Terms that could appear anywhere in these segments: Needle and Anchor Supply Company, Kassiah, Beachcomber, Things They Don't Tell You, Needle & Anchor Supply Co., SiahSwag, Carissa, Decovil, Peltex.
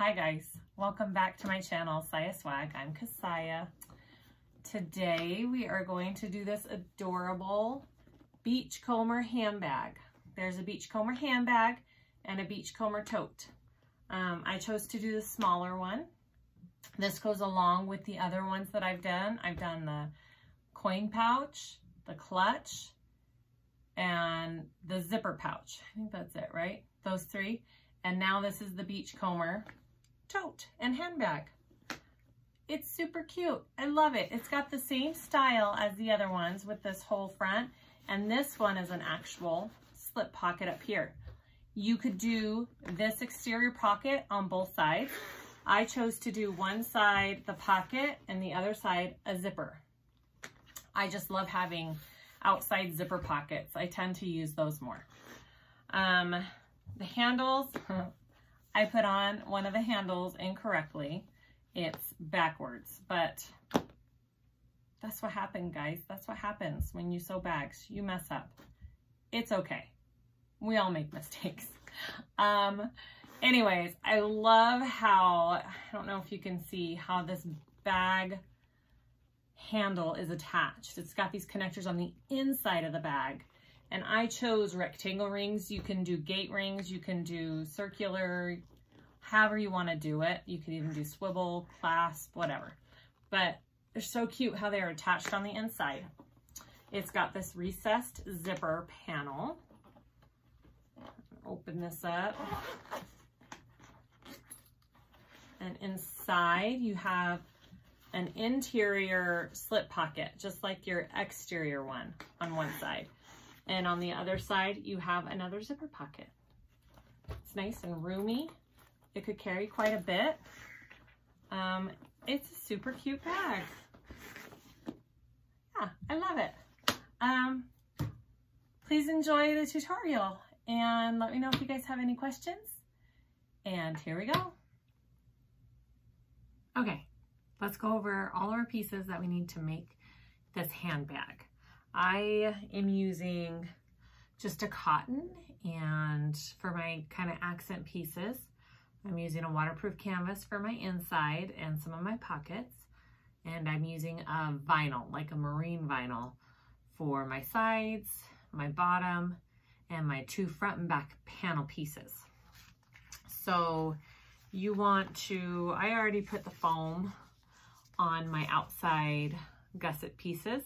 Hi guys, welcome back to my channel, Siah Swag. I'm Kassiah. Today we are going to do this adorable Beachcomber handbag. There's a Beachcomber handbag and a Beachcomber tote. I chose to do the smaller one. This goes along with the other ones that I've done. I've done the coin pouch, the clutch, and the zipper pouch. I think that's it, right? Those three. And now this is the Beachcomber tote and handbag. It's super cute. I love it. It's got the same style as the other ones with this whole front. And this one is an actual slip pocket up here. You could do this exterior pocket on both sides. I chose to do one side the pocket and the other side a zipper. I just love having outside zipper pockets. I tend to use those more. The handles, I put on one of the handles incorrectly. It's backwards, but that's what happened, guys. That's what happens when you sew bags. You mess up. It's okay. We all make mistakes. Anyways, I love how, I don't know if you can see how this bag handle is attached. It's got these connectors on the inside of the bag. And I chose rectangle rings. You can do gate rings. You can do circular, however you want to do it. You could even do swivel, clasp, whatever. But they're so cute how they are attached on the inside. It's got this recessed zipper panel. Open this up. And inside you have an interior slip pocket, just like your exterior one on one side. And on the other side, you have another zipper pocket. It's nice and roomy. It could carry quite a bit. It's a super cute bag. Yeah, I love it. Please enjoy the tutorial and let me know if you guys have any questions. And here we go. Okay, let's go over all our pieces that we need to make this handbag. I am using just a cotton, and for my kind of accent pieces, I'm using a waterproof canvas for my inside and some of my pockets, and I'm using a vinyl, like a marine vinyl, for my sides, my bottom, and my two front and back panel pieces. So you want to, I already put the foam on my outside gusset pieces.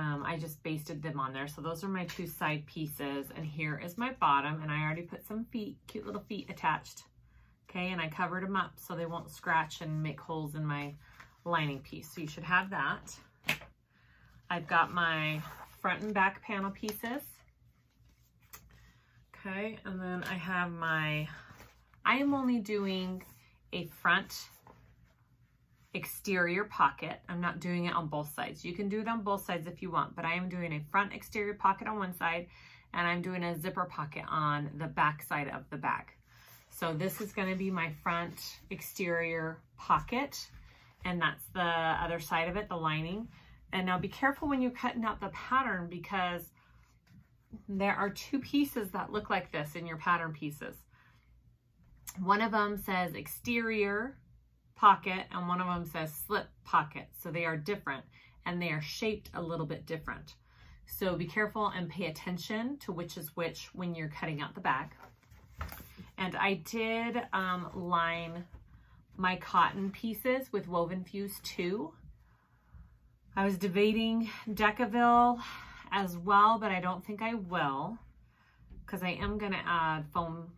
I just basted them on there. So those are my two side pieces, and here is my bottom, and I already put some feet, cute little feet attached. Okay, and I covered them up so they won't scratch and make holes in my lining piece. So you should have that. I've got my front and back panel pieces. Okay, and then I have my, I am only doing a front exterior pocket. I'm not doing it on both sides. You can do it on both sides if you want, but I am doing a front exterior pocket on one side, and I'm doing a zipper pocket on the back side of the bag. So this is going to be my front exterior pocket, and that's the other side of it, the lining. And now be careful when you're cutting out the pattern, because there are two pieces that look like this in your pattern pieces. One of them says exterior pocket and one of them says slip pocket. So they are different, and they are shaped a little bit different. So be careful and pay attention to which is which when you're cutting out the bag. And I did line my cotton pieces with Woven Fuse 2. I was debating Decovil as well, but I don't think I will, because I am going to add foam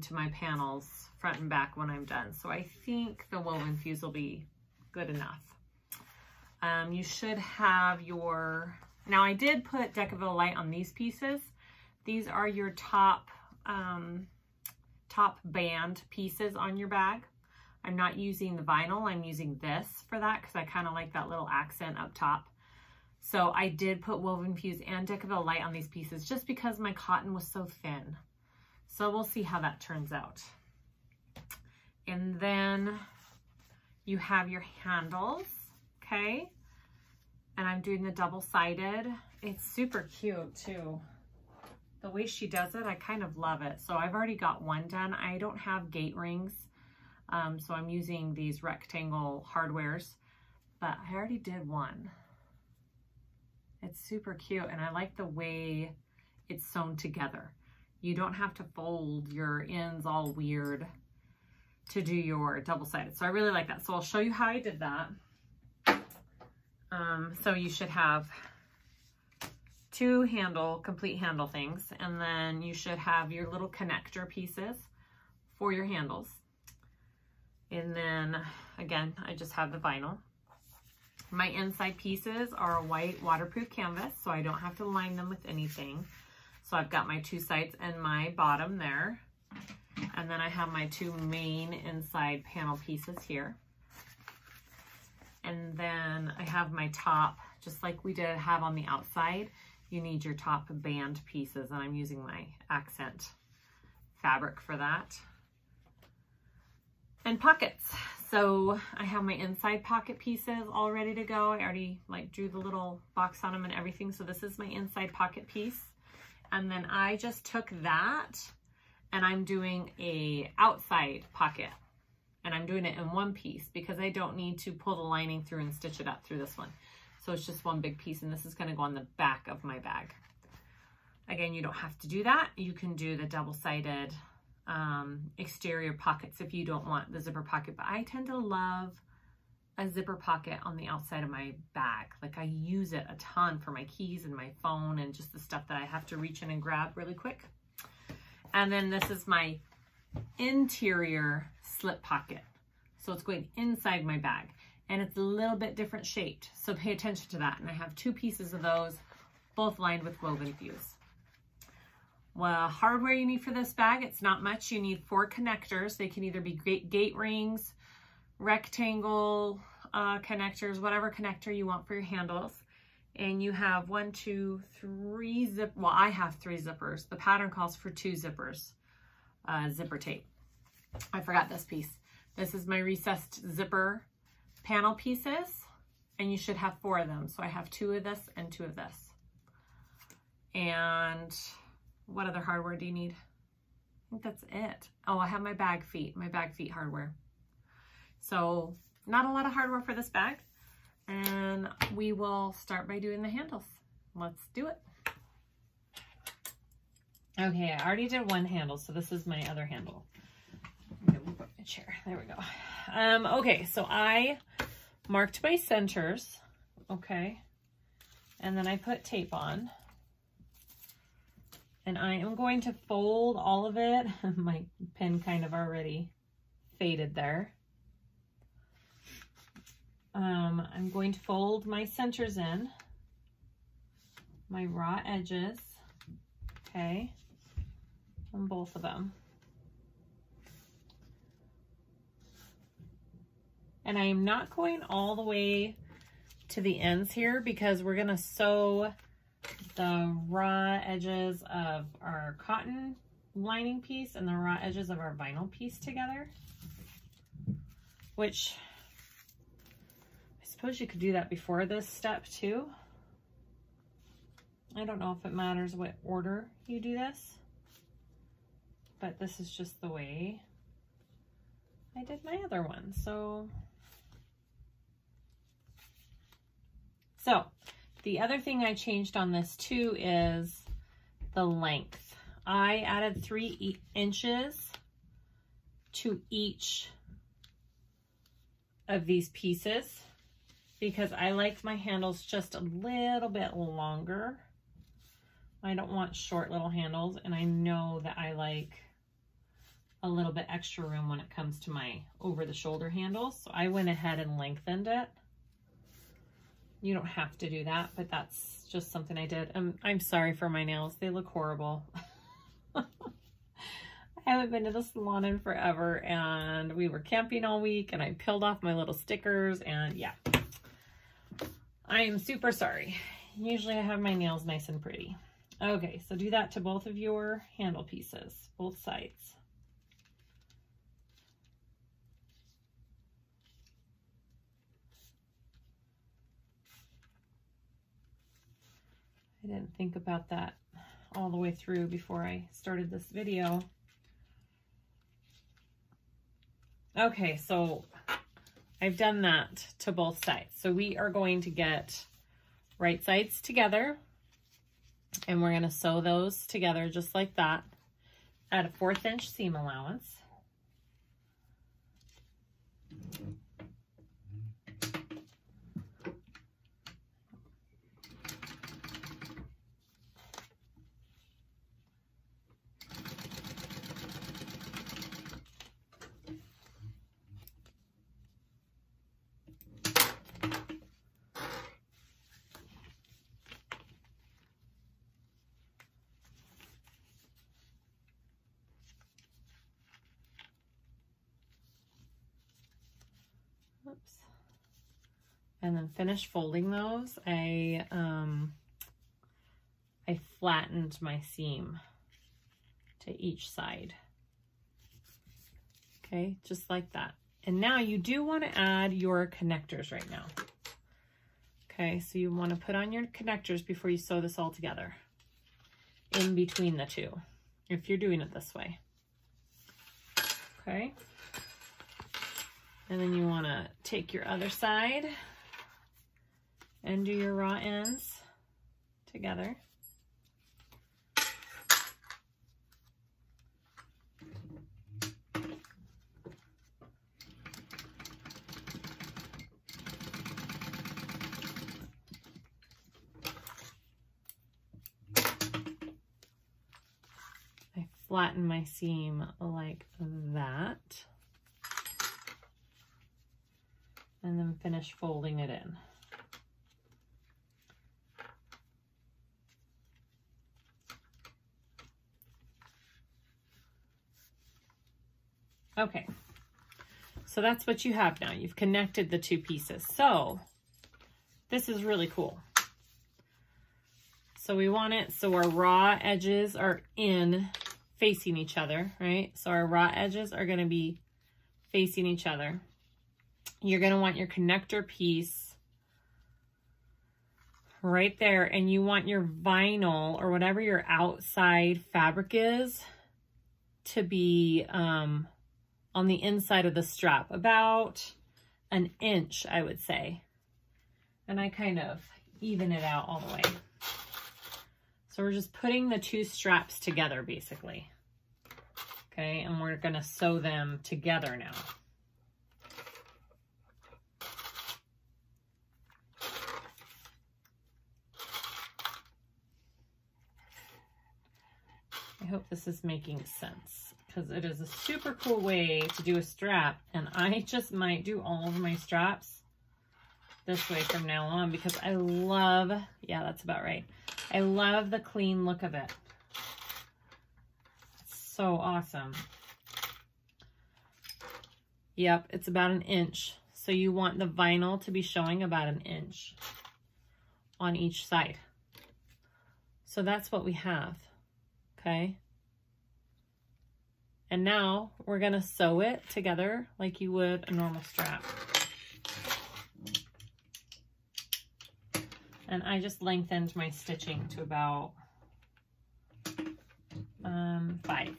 to my panels front and back when I'm done. So I think the Woven Fuse will be good enough. You should have your, now I did put Decovil Light on these pieces. These are your top, top band pieces on your bag. I'm not using the vinyl. I'm using this for that, because I kind of like that little accent up top. So I did put Woven Fuse and Decovil Light on these pieces just because my cotton was so thin. So we'll see how that turns out. And then you have your handles, okay? And I'm doing the double-sided. It's super cute too. the way she does it, I kind of love it. So I've already got one done. I don't have gate rings, so I'm using these rectangle hardwares, but I already did one. It's super cute, and I like the way it's sewn together. You don't have to fold your ends all weird to do your double-sided. So I really like that. So I'll show you how I did that. So you should have two handle, complete handle things, and then you should have your little connector pieces for your handles. And then again, I just have the vinyl. My inside pieces are a white waterproof canvas, so I don't have to line them with anything. So I've got my two sides and my bottom there. And then I have my two main inside panel pieces here. And then I have my top, just like we did have on the outside. You need your top band pieces, and I'm using my accent fabric for that. And pockets. So I have my inside pocket pieces all ready to go. I already like drew the little box on them and everything. So this is my inside pocket piece. And then I just took that and I'm doing a outside pocket, and I'm doing it in one piece because I don't need to pull the lining through and stitch it up through this one. So it's just one big piece, and this is going to go on the back of my bag. Again, you don't have to do that. You can do the double-sided exterior pockets if you don't want the zipper pocket, but I tend to love a zipper pocket on the outside of my bag. Like, I use it a ton for my keys and my phone and just the stuff that I have to reach in and grab really quick. And then this is my interior slip pocket. So it's going inside my bag, and it's a little bit different shaped. So pay attention to that. And I have two pieces of those, both lined with woven fuse. Well, hardware you need for this bag, it's not much. You need 4 connectors. They can either be gate rings, rectangle connectors, whatever connector you want for your handles. And you have 1, 2, 3 zip. Well, I have 3 zippers. The pattern calls for 2 zippers, zipper tape. I forgot this piece. This is my recessed zipper panel pieces, and you should have 4 of them. So I have 2 of this and 2 of this. And what other hardware do you need? I think that's it. Oh, I have my bag feet hardware. So not a lot of hardware for this bag. And we will start by doing the handles. Let's do it. Okay, I already did one handle, so this is my other handle. I'm gonna move up my chair. There we go. Okay, so I marked my centers, okay, and then I put tape on. And I am going to fold all of it. My pen kind of already faded there. I'm going to fold my centers in, my raw edges, okay, on both of them. And I am not going all the way to the ends here because we're going to sew the raw edges of our cotton lining piece and the raw edges of our vinyl piece together, which I suppose you could do that before this step too. I don't know if it matters what order you do this, but this is just the way I did my other one. So the other thing I changed on this too is the length. I added 3 inches to each of these pieces, because I like my handles just a little bit longer. I don't want short little handles, and I know that I like a little bit extra room when it comes to my over-the-shoulder handles, so I went ahead and lengthened it. You don't have to do that, but that's just something I did. I'm sorry for my nails. They look horrible. I haven't been to the salon in forever, and we were camping all week, and I peeled off my little stickers, and yeah. I am super sorry. Usually I have my nails nice and pretty. Okay, so do that to both of your handle pieces, both sides. I didn't think about that all the way through before I started this video. Okay, so I've done that to both sides. So we are going to get right sides together and we're going to sew those together just like that at a 1/4 inch seam allowance. Oops. And then finish folding those. I flattened my seam to each side. Okay, just like that. And now you do want to add your connectors right now. Okay, so you want to put on your connectors before you sew this all together in between the two, if you're doing it this way. Okay. And then you want to take your other side and do your raw ends together. I flatten my seam like that. And then finish folding it in. Okay, so that's what you have now. You've connected the two pieces. So this is really cool. So we want it so our raw edges are in facing each other, right? So our raw edges are going to be facing each other. You're going to want your connector piece right there, and you want your vinyl or whatever your outside fabric is to be on the inside of the strap, about 1 inch, I would say. And I kind of even it out all the way. So we're just putting the two straps together basically. Okay, and we're going to sew them together now. I hope this is making sense, because it is a super cool way to do a strap, and I just might do all of my straps this way from now on because I love, yeah, that's about right. I love the clean look of it. It's so awesome. Yep, it's about 1 inch. So you want the vinyl to be showing about 1 inch on each side. So that's what we have. Okay, and now we're going to sew it together like you would a normal strap. And I just lengthened my stitching to about 5.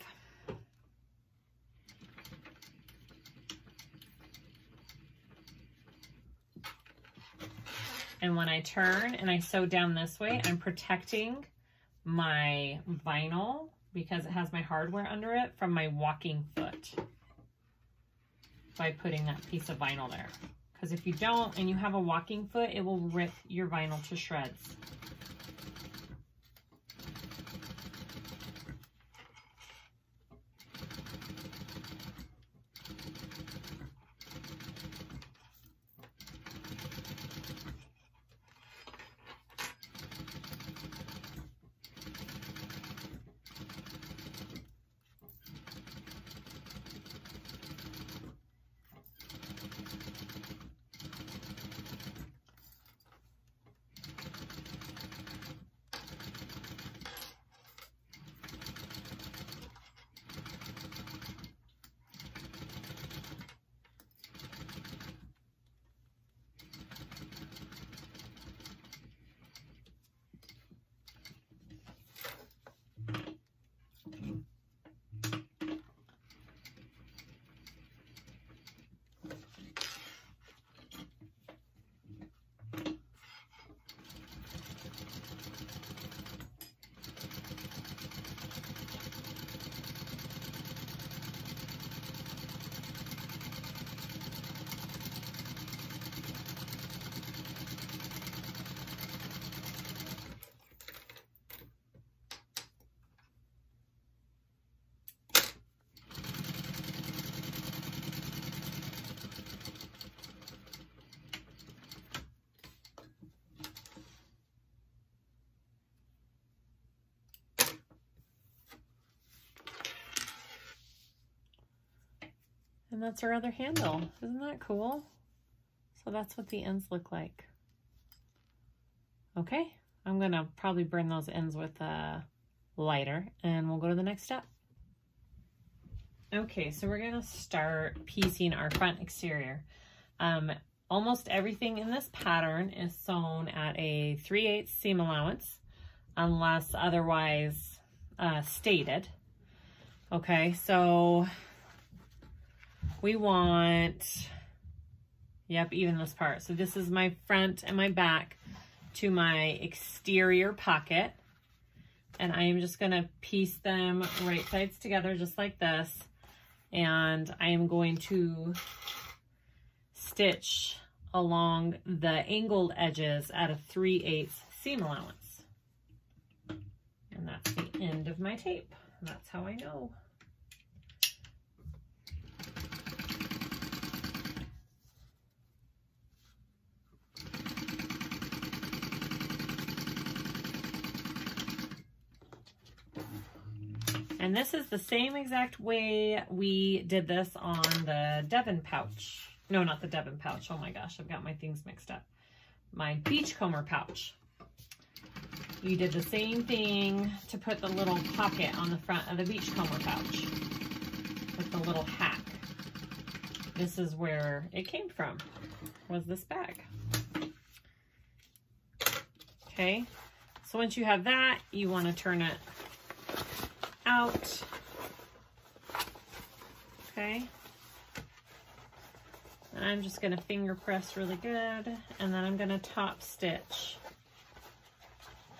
And when I turn and I sew down this way, I'm protecting my vinyl because it has my hardware under it from my walking foot by putting that piece of vinyl there, because if you don't and you have a walking foot, it will rip your vinyl to shreds. And that's our other handle. Isn't that cool? So that's what the ends look like. Okay, I'm gonna probably burn those ends with a lighter and we'll go to the next step. Okay, so we're gonna start piecing our front exterior. Almost everything in this pattern is sewn at a 3/8 seam allowance, unless otherwise stated. Okay, so we want, yep, even this part. So this is my front and my back to my exterior pocket. And I am just gonna piece them right sides together, just like this. And I am going to stitch along the angled edges at a 3/8 seam allowance. And that's the end of my tape. And that's how I know. And this is the same exact way we did this on the Devon pouch. No, not the Devon pouch. Oh my gosh, I've got my things mixed up. My Beachcomber pouch. You did the same thing to put the little pocket on the front of the Beachcomber pouch with the little hack. This is where it came from, was this bag. Okay, so once you have that, you want to turn it out. Okay. And I'm just going to finger press really good, and then I'm going to top stitch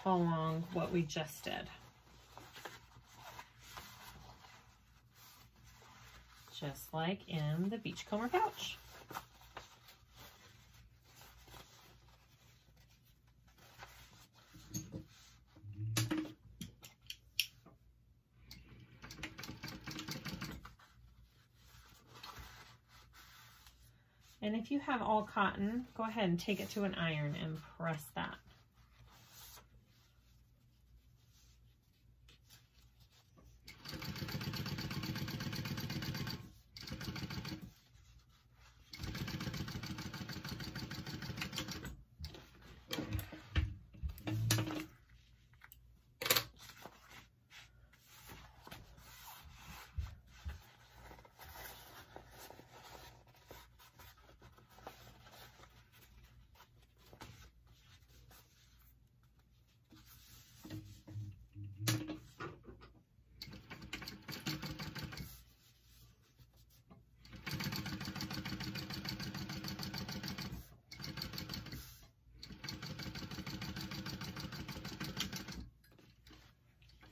along what we just did. Just like in the Beachcomber pouch. And if you have all cotton, go ahead and take it to an iron and press that.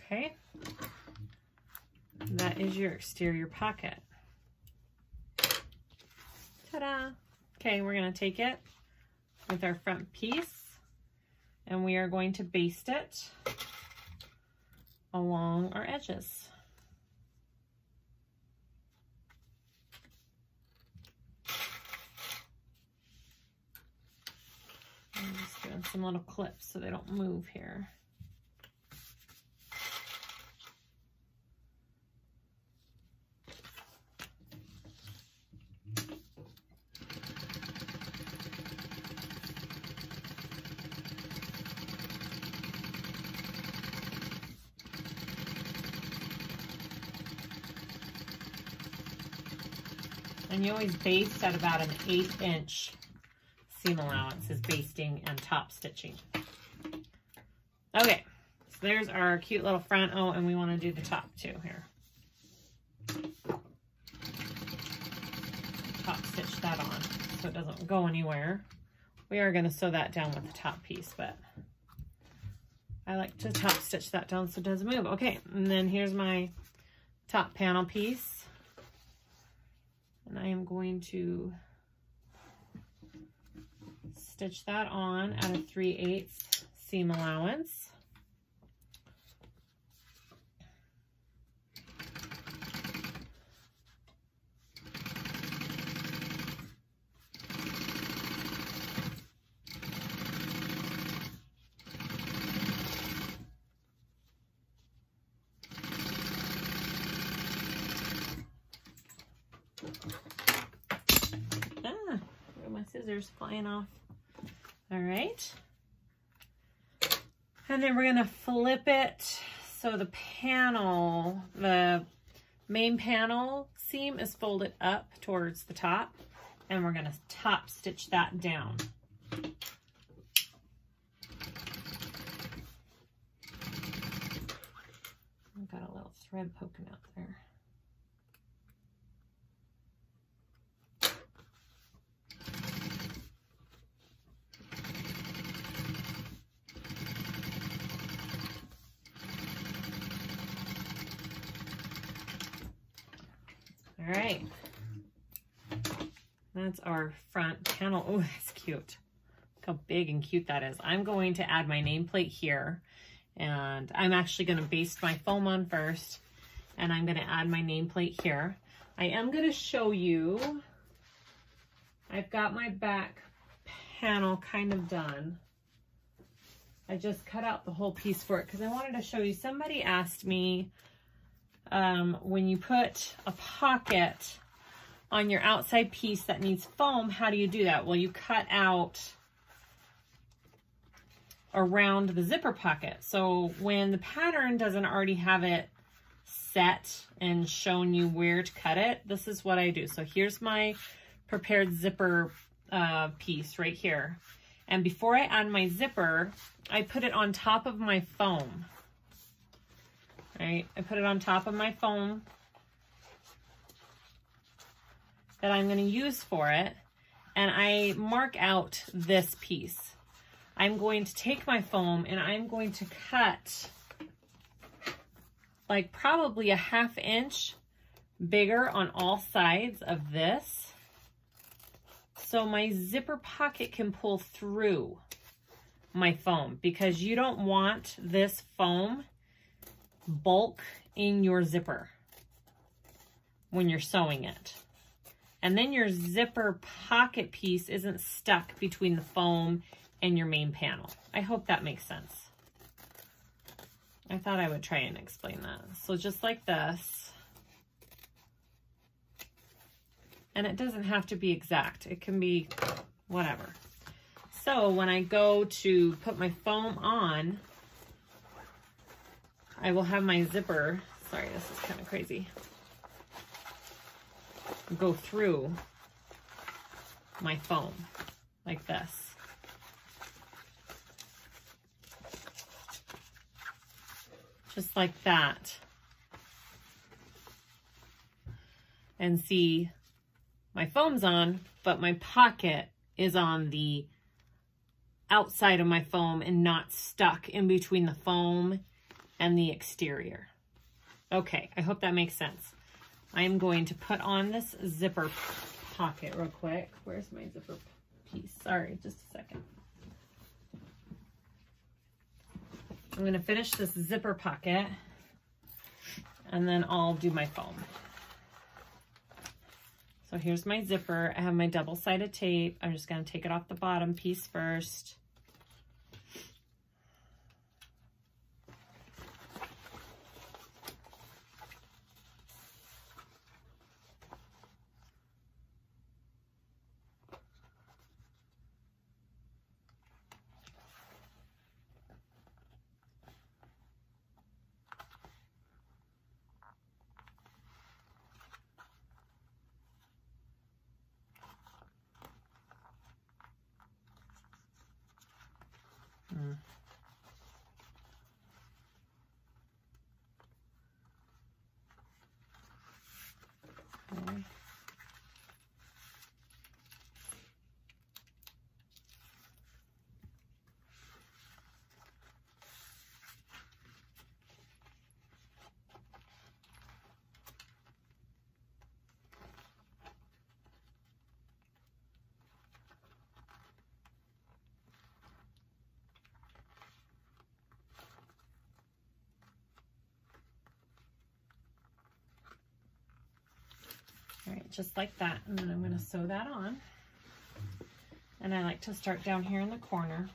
Okay, that is your exterior pocket. Ta-da! Okay, we're going to take it with our front piece and we are going to baste it along our edges. I'm just doing some little clips so they don't move here. And you always baste at about an 1/8 inch seam allowance is basting and top stitching. Okay, so there's our cute little front. Oh, and we want to do the top too here. Top stitch that on so it doesn't go anywhere. We are going to sew that down with the top piece, but I like to top stitch that down so it doesn't move. Okay, and then here's my top panel piece. And I am going to stitch that on at a 3/8 seam allowance. scissors flying off. All right. And then we're going to flip it. So the panel, the main panel seam is folded up towards the top, and we're going to top stitch that down. I've got a little thread poking out there. All right, that's our front panel. Oh, that's cute. Look how big and cute that is. I'm going to add my nameplate here, and I'm actually going to baste my foam on first, and I'm going to add my nameplate here. I am going to show you, I've got my back panel kind of done. I just cut out the whole piece for it because I wanted to show you. Somebody asked me, when you put a pocket on your outside piece that needs foam, how do you do that? Well, you cut out around the zipper pocket. So when the pattern doesn't already have it set and shown you where to cut it, this is what I do. So here's my prepared zipper piece right here. And before I add my zipper, I put it on top of my foam. Right, I put it on top of my foam that I'm going to use for it, and I mark out this piece. I'm going to take my foam and I'm going to cut like probably 1/2 inch bigger on all sides of this, so my zipper pocket can pull through my foam, because you don't want this foam bulk in your zipper when you're sewing it. And then your zipper pocket piece isn't stuck between the foam and your main panel. I hope that makes sense. I thought I would try and explain that. So just like this, and it doesn't have to be exact. It can be whatever. So when I go to put my foam on, I will have my zipper, sorry, this is kind of crazy, go through my foam like this. Just like that. And see, my foam's on, but my pocket is on the outside of my foam and not stuck in between the foam and the exterior. Okay, I hope that makes sense. I am going to put on this zipper pocket real quick. Where's my zipper piece? Sorry, just a second. I'm going to finish this zipper pocket, and then I'll do my foam. So here's my zipper. I have my double-sided tape. I'm just going to take it off the bottom piece first. All right, just like that, and then I'm going to sew that on. And I like to start down here in the corner.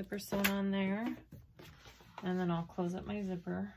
zipper sewn on there, and then I'll close up my zipper.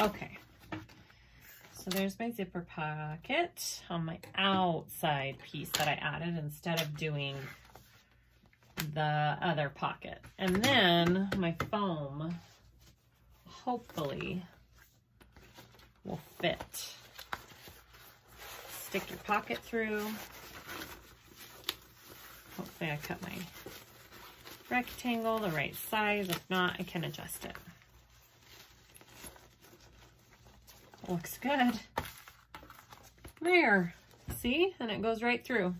Okay, so there's my zipper pocket on my outside piece that I added instead of doing the other pocket. And then my foam hopefully will fit. Stick your pocket through. Hopefully I cut my rectangle the right size. If not, I can adjust it. Looks good. There, see? And it goes right through.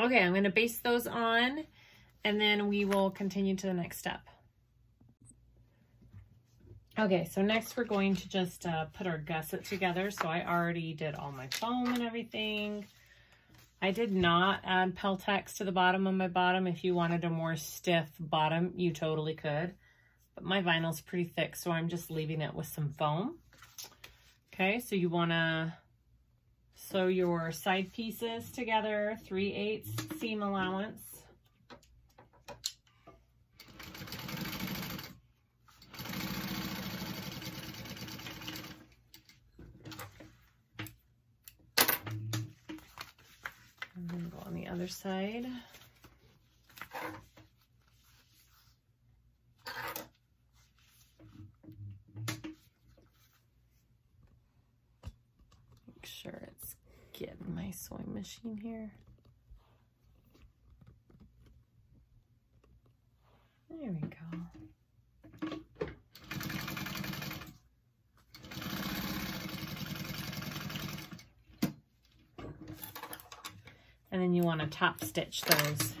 Okay, I'm going to base those on and then we will continue to the next step. Okay, so next we're going to just put our gusset together. So I already did all my foam and everything. I did not add Peltex to the bottom of my bottom. If you wanted a more stiff bottom, you totally could. But my vinyl's pretty thick, so I'm just leaving it with some foam. Okay, so you want to sew your side pieces together, 3/8 seam allowance. And then go on the other side. Sewing machine here. There we go. And then you want to top stitch those.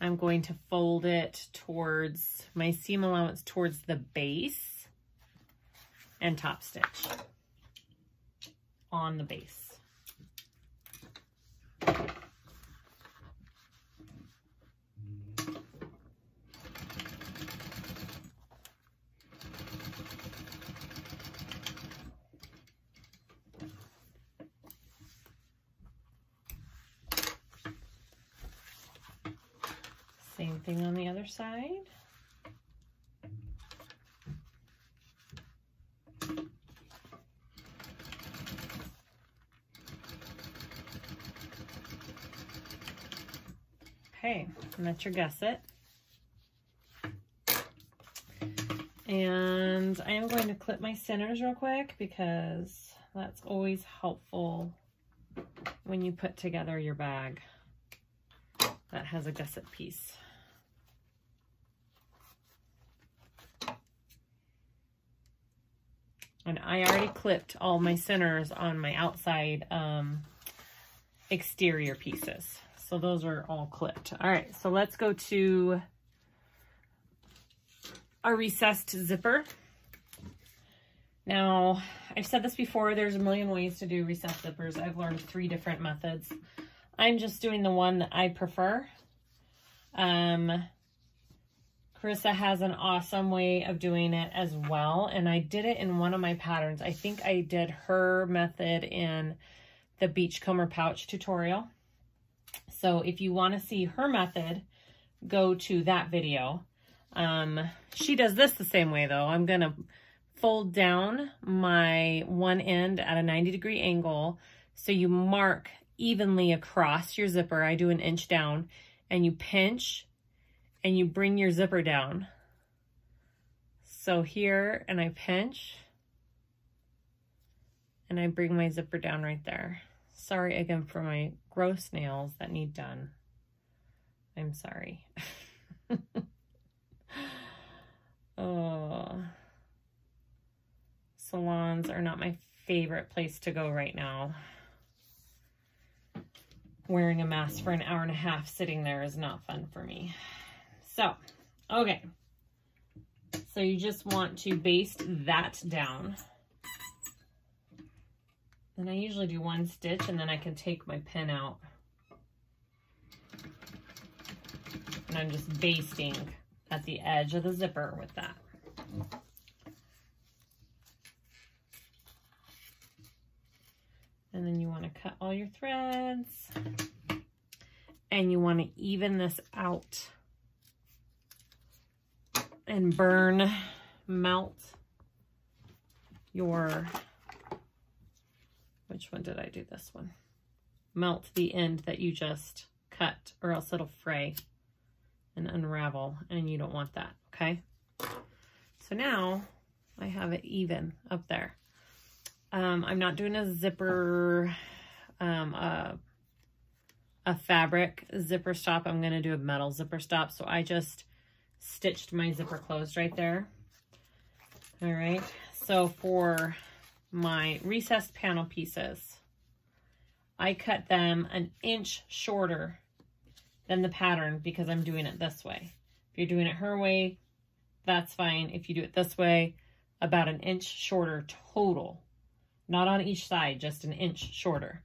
I'm going to fold it towards my seam allowance towards the base and top stitch on the base. Same thing on the other side. Okay, and that's your gusset. And I am going to clip my centers real quick because that's always helpful when you put together your bag that has a gusset piece. And I already clipped all my centers on my outside exterior pieces. So those are all clipped. All right, so let's go to a recessed zipper. Now, I've said this before, there's a million ways to do recessed zippers. I've learned 3 different methods. I'm just doing the one that I prefer. Carissa has an awesome way of doing it as well, and I did it in one of my patterns. I think I did her method in the Beachcomber pouch tutorial. So if you want to see her method, go to that video. She does this the same way though. I'm going to fold down my one end at a 90-degree angle. So you mark evenly across your zipper. I do an inch down and you pinch and you bring your zipper down. So here, and I pinch and I bring my zipper down right there. Sorry again for my gross nails that need done. I'm sorry. Oh, salons are not my favorite place to go right now. Wearing a mask for an hour and a half sitting there is not fun for me. So, okay. So you just want to baste that down. And I usually do one stitch and then I can take my pin out. And I'm just basting at the edge of the zipper with that. And then you want to cut all your threads and you want to even this out and burn, melt your, which one did I do this one? Melt the end that you just cut or else it'll fray and unravel and you don't want that, okay? So now I have it even up there. I'm not doing a zipper, a fabric zipper stop. I'm going to do a metal zipper stop. So I just stitched my zipper closed right there. All right. So for my recessed panel pieces, I cut them an inch shorter than the pattern because I'm doing it this way. If you're doing it her way, that's fine. If you do it this way, about an inch shorter total. Not on each side, just an inch shorter.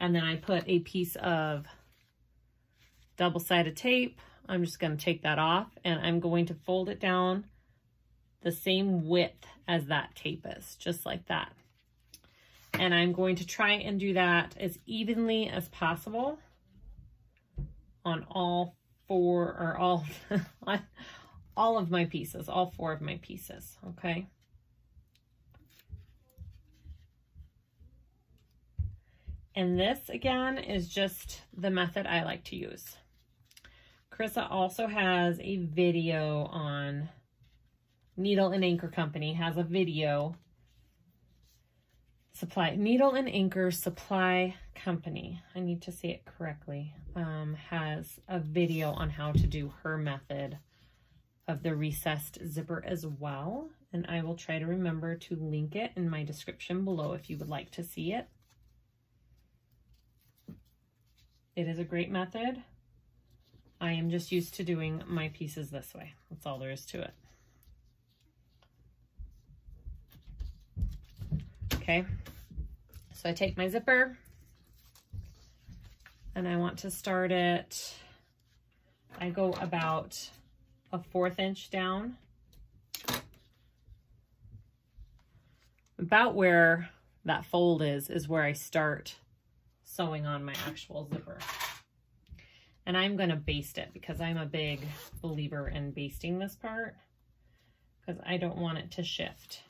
And then I put a piece of double-sided tape. I'm just going to take that off and I'm going to fold it down the same width as that tape is, just like that. And I'm going to try and do that as evenly as possible on all four or all, all of my pieces, all four of my pieces, okay? And this, again, is just the method I like to use. Carissa also has a video on Needle and Anchor Company, has a video. Needle and Anchor Supply Company, I need to say it correctly, has a video on how to do her method of the recessed zipper as well. And I will try to remember to link it in my description below if you would like to see it. It is a great method. I am just used to doing my pieces this way. That's all there is to it. Okay, so I take my zipper and I want to start it. I go about a 1/4 inch down, about where that fold is where I start sewing on my actual zipper. And I'm going to baste it because I'm a big believer in basting this part because I don't want it to shift.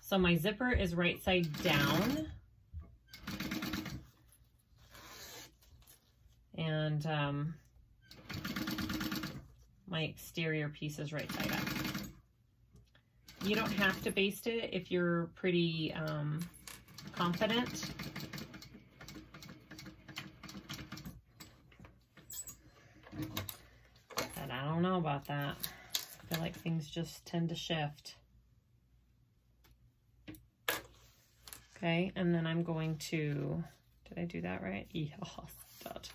So my zipper is right side down. And my exterior piece is right side up. You don't have to baste it if you're pretty confident. But I don't know about that. I feel like things just tend to shift. Okay, and then I'm going to, did I do that right? Yes, I did.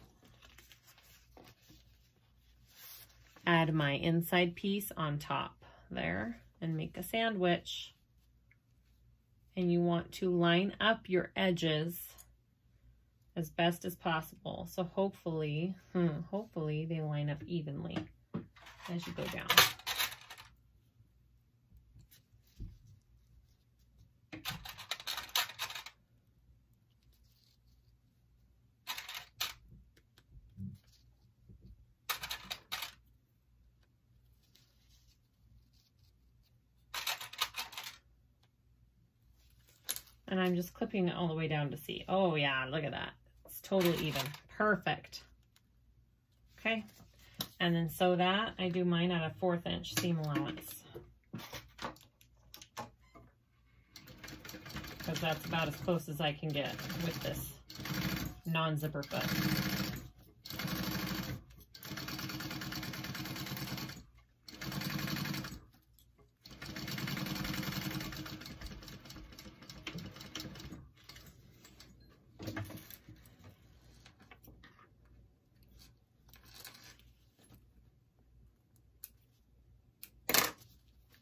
Add my inside piece on top there and make a sandwich. And you want to line up your edges as best as possible. So hopefully, hopefully they line up evenly as you go down. And I'm just clipping it all the way down to see. Oh yeah, look at that. It's totally even. Perfect. Okay. And then sew that. I do mine at a 1/4 inch seam allowance, because that's about as close as I can get with this non-zipper foot.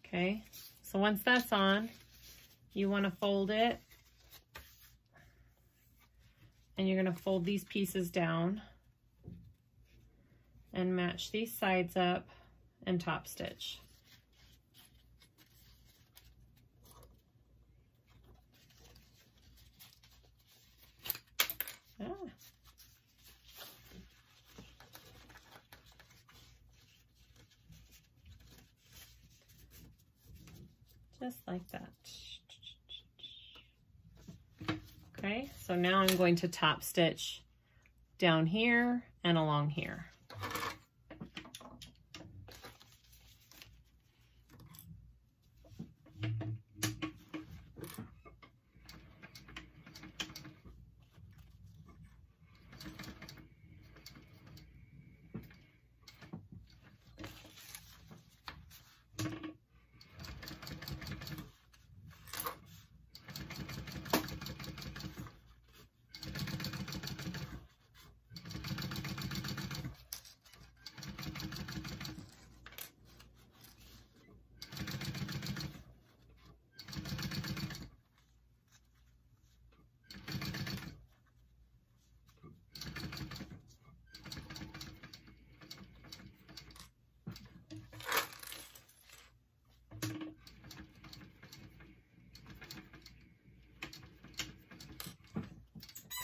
Okay, so once that's on, you want to fold it, and you're going to fold these pieces down and match these sides up and top stitch. Ah. Just like that. Okay, so now I'm going to top stitch down here and along here.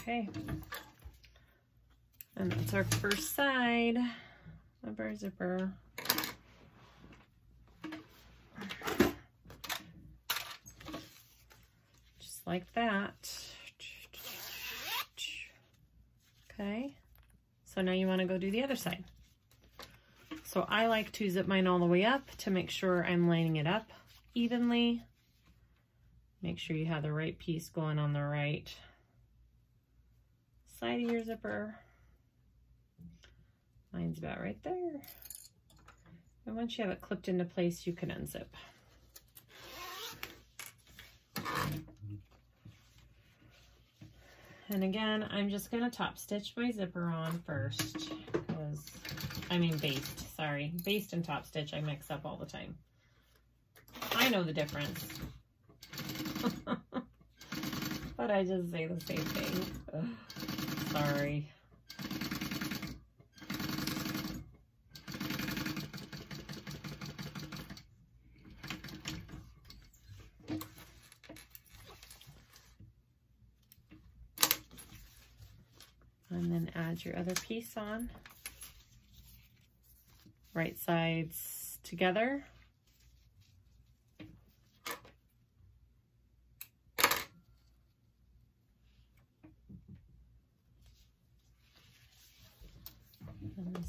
Okay, and that's our first side of our zipper. Just like that. Okay, so now you want to go do the other side. So I like to zip mine all the way up to make sure I'm lining it up evenly. Make sure you have the right piece going on the right side of your zipper. Mine's about right there. And once you have it clipped into place, you can unzip. And again, I'm just going to top stitch my zipper on first, because I mean baste, sorry. Baste and top stitch I mix up all the time. I know the difference. But I just say the same thing. Ugh. Sorry. And then add your other piece on. Right sides together.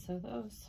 So those.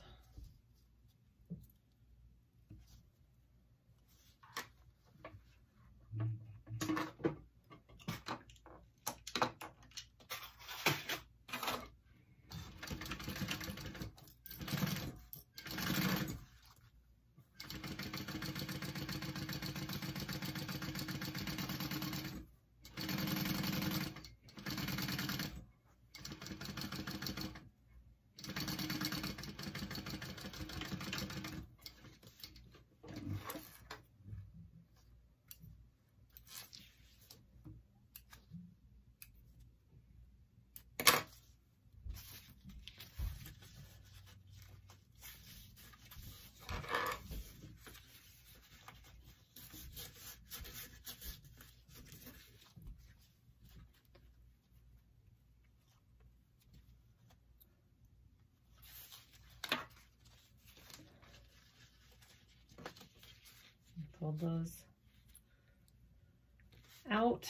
Fold those out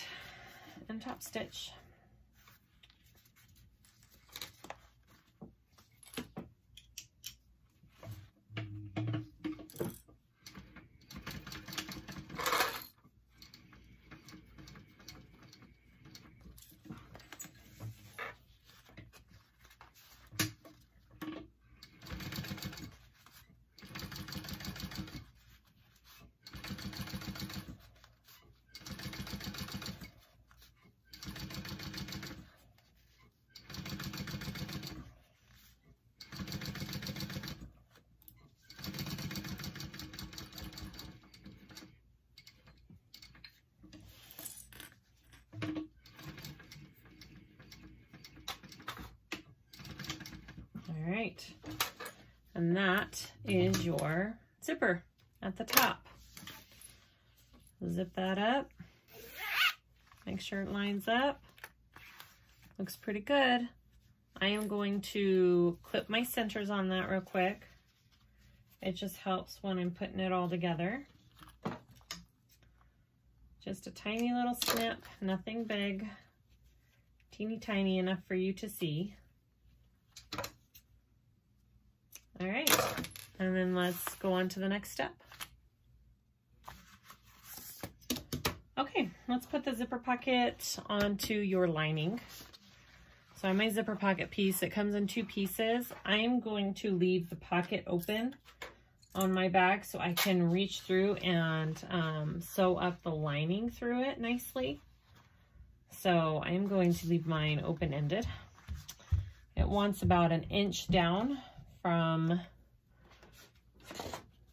and top stitch. All right, and that is your zipper at the top. Zip that up, make sure it lines up. Looks pretty good. I am going to clip my centers on that real quick. It just helps when I'm putting it all together. Just a tiny little snip, nothing big, teeny tiny enough for you to see. All right, and then let's go on to the next step. Okay, let's put the zipper pocket onto your lining. So on my zipper pocket piece, it comes in two pieces. I am going to leave the pocket open on my bag so I can reach through and sew up the lining through it nicely. So I am going to leave mine open-ended. It wants about an inch down from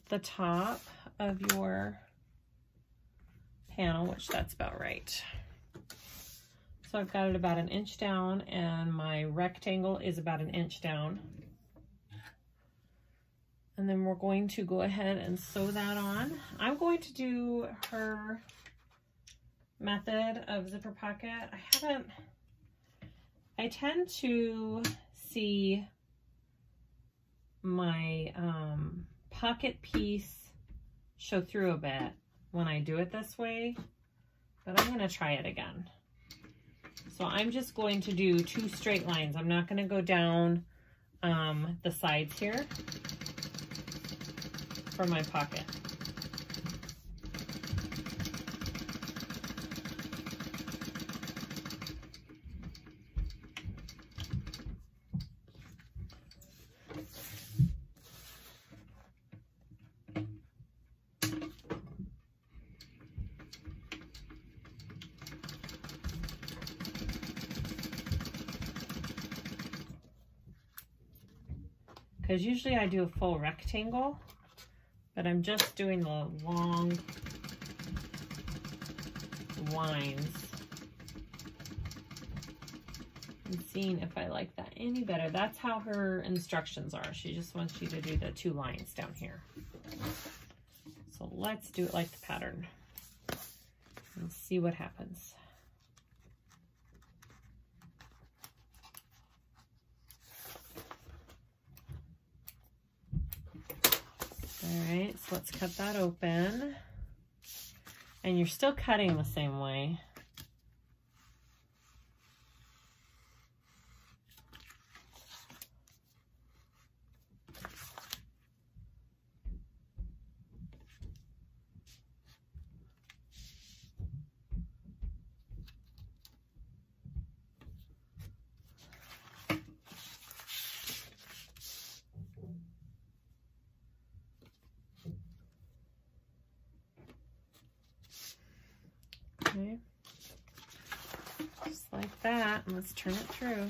the top of your panel, which that's about right. So I've got it about an inch down and my rectangle is about an inch down. And then we're going to go ahead and sew that on. I'm going to do her method of zipper pocket. I tend to see my pocket piece show through a bit when I do it this way, but I'm going to try it again. So I'm just going to do two straight lines. I'm not going to go down the sides here for my pocket. Because usually I do a full rectangle, but I'm just doing the long lines and seeing if I like that any better. That's how her instructions are. She just wants you to do the two lines down here. So let's do it like the pattern and see what happens. All right, so let's cut that open. And you're still cutting the same way. Okay. Just like that, and let's turn it through.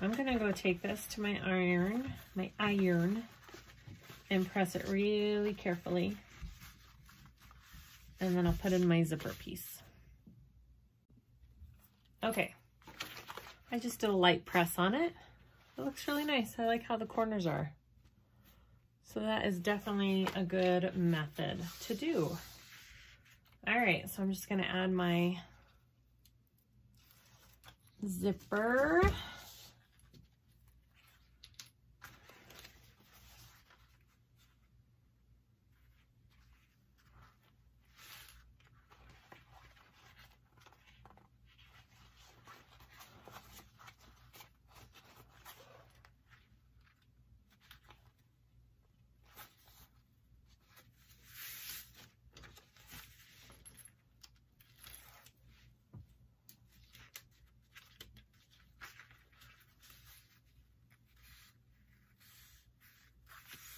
I'm gonna go take this to my iron, and press it really carefully, and then I'll put in my zipper piece. Okay, I just did a light press on it. It looks really nice. I like how the corners are. So that is definitely a good method to do. All right, so I'm just gonna add my zipper.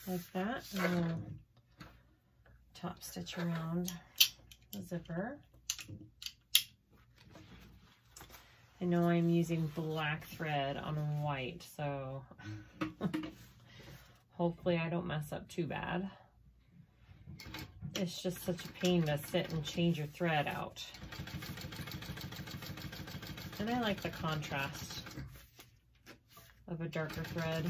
Like that, and we'll top stitch around the zipper. I know I'm using black thread on white, so hopefully I don't mess up too bad. It's just such a pain to sit and change your thread out. And I like the contrast of a darker thread.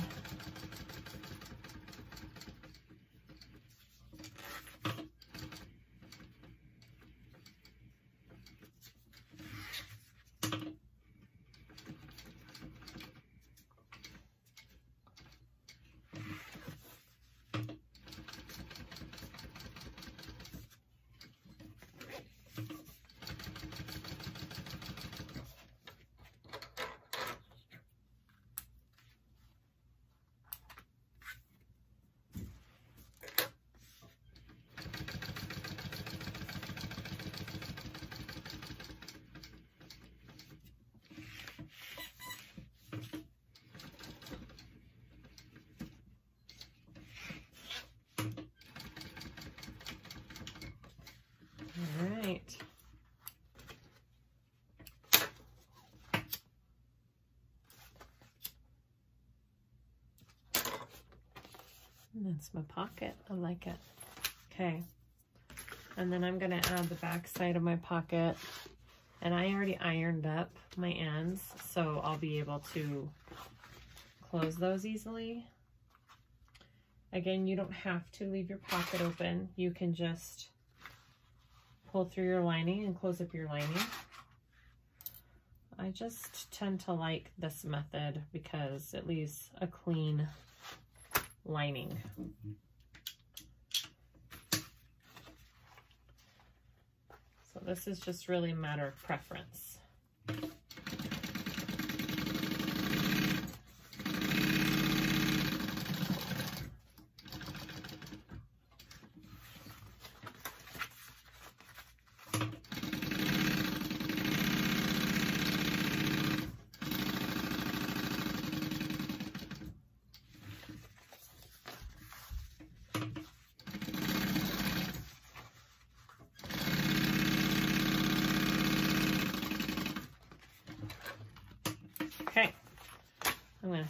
That's my pocket. I like it. Okay. And then I'm going to add the back side of my pocket. And I already ironed up my ends, so I'll be able to close those easily. Again, you don't have to leave your pocket open. You can just pull through your lining and close up your lining. I just tend to like this method because it leaves a clean lining. So this is just really a matter of preference.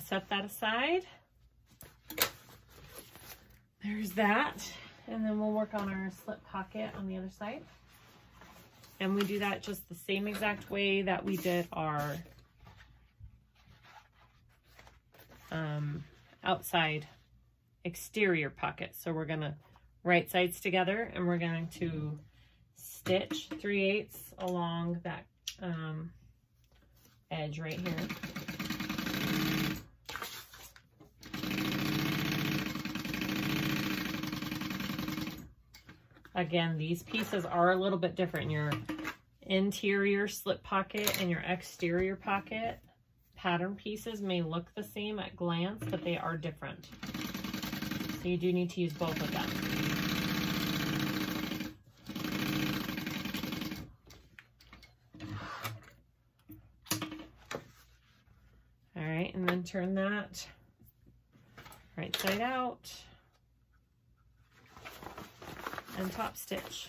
Set that aside. There's that. And then we'll work on our slip pocket on the other side. And we do that just the same exact way that we did our outside exterior pocket. So we're going to right sides together and we're going to stitch 3/8 along that edge right here. Again, these pieces are a little bit different. Your interior slip pocket and your exterior pocket pattern pieces may look the same at glance, but they are different. So you do need to use both of them. All right, and then turn that right side out. And top stitch.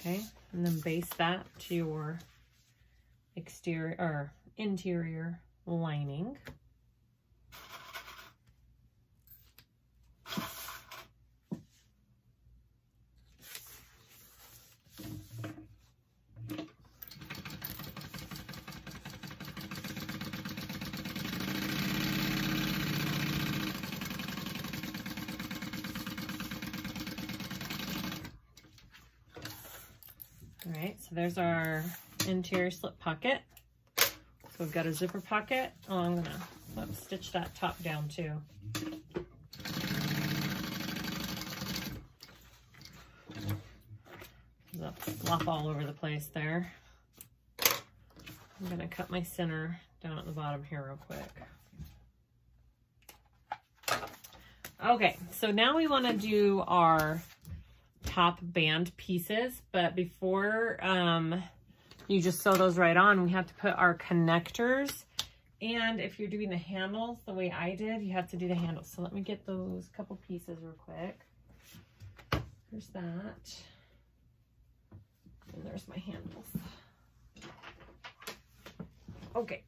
Okay, and then baste that to your exterior or interior lining. So there's our interior slip pocket. So we've got a zipper pocket. Oh, I'm gonna stitch that top down too. It'll flop all over the place there. I'm gonna cut my center down at the bottom here real quick. Okay, so now we wanna do our top band pieces, but before you just sew those right on, we have to put our connectors, and if you're doing the handles the way I did, you have to do the handles. So let me get those couple pieces real quick. There's that, and there's my handles. Okay.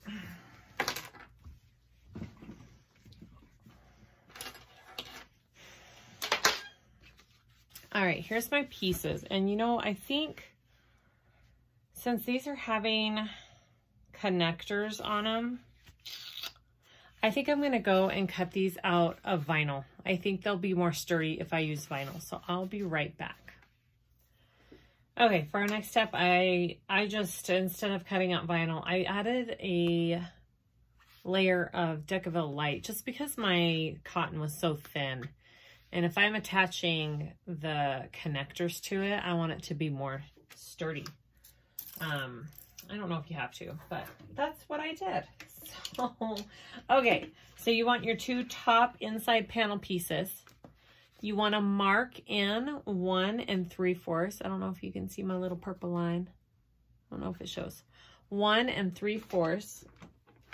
All right, here's my pieces. And you know, I think since these are having connectors on them, I think I'm gonna go and cut these out of vinyl. I think they'll be more sturdy if I use vinyl. So I'll be right back. Okay, for our next step, I just, instead of cutting out vinyl, I added a layer of Decovil Light just because my cotton was so thin. And if I'm attaching the connectors to it, I want it to be more sturdy. I don't know if you have to, but that's what I did. So, okay, so you want your two top inside panel pieces. You want to mark in 1 3/4. I don't know if you can see my little purple line. I don't know if it shows. 1 3/4.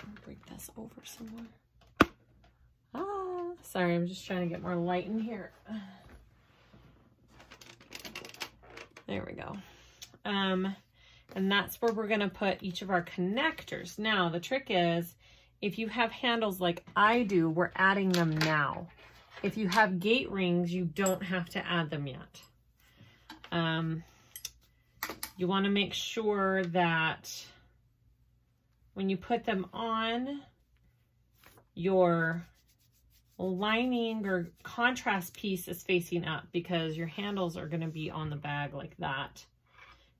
I'll bring this over somewhere. Ah, sorry, I'm just trying to get more light in here. There we go. And that's where we're going to put each of our connectors. Now, the trick is, if you have handles like I do, we're adding them now. If you have gate rings, you don't have to add them yet. You want to make sure that when you put them on, your lining or contrast piece is facing up, because your handles are going to be on the bag like that,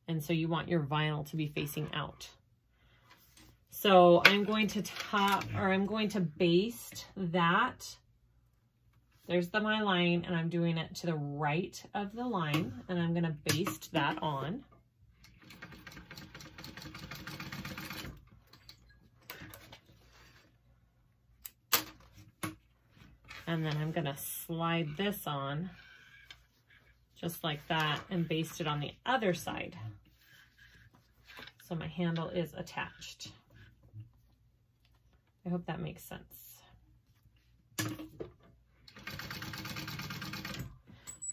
and so you want your vinyl to be facing out. So I'm going to baste that. There's my line, and I'm doing it to the right of the line, and I'm going to baste that on. And then I'm gonna slide this on just like that and baste it on the other side, so my handle is attached. I hope that makes sense.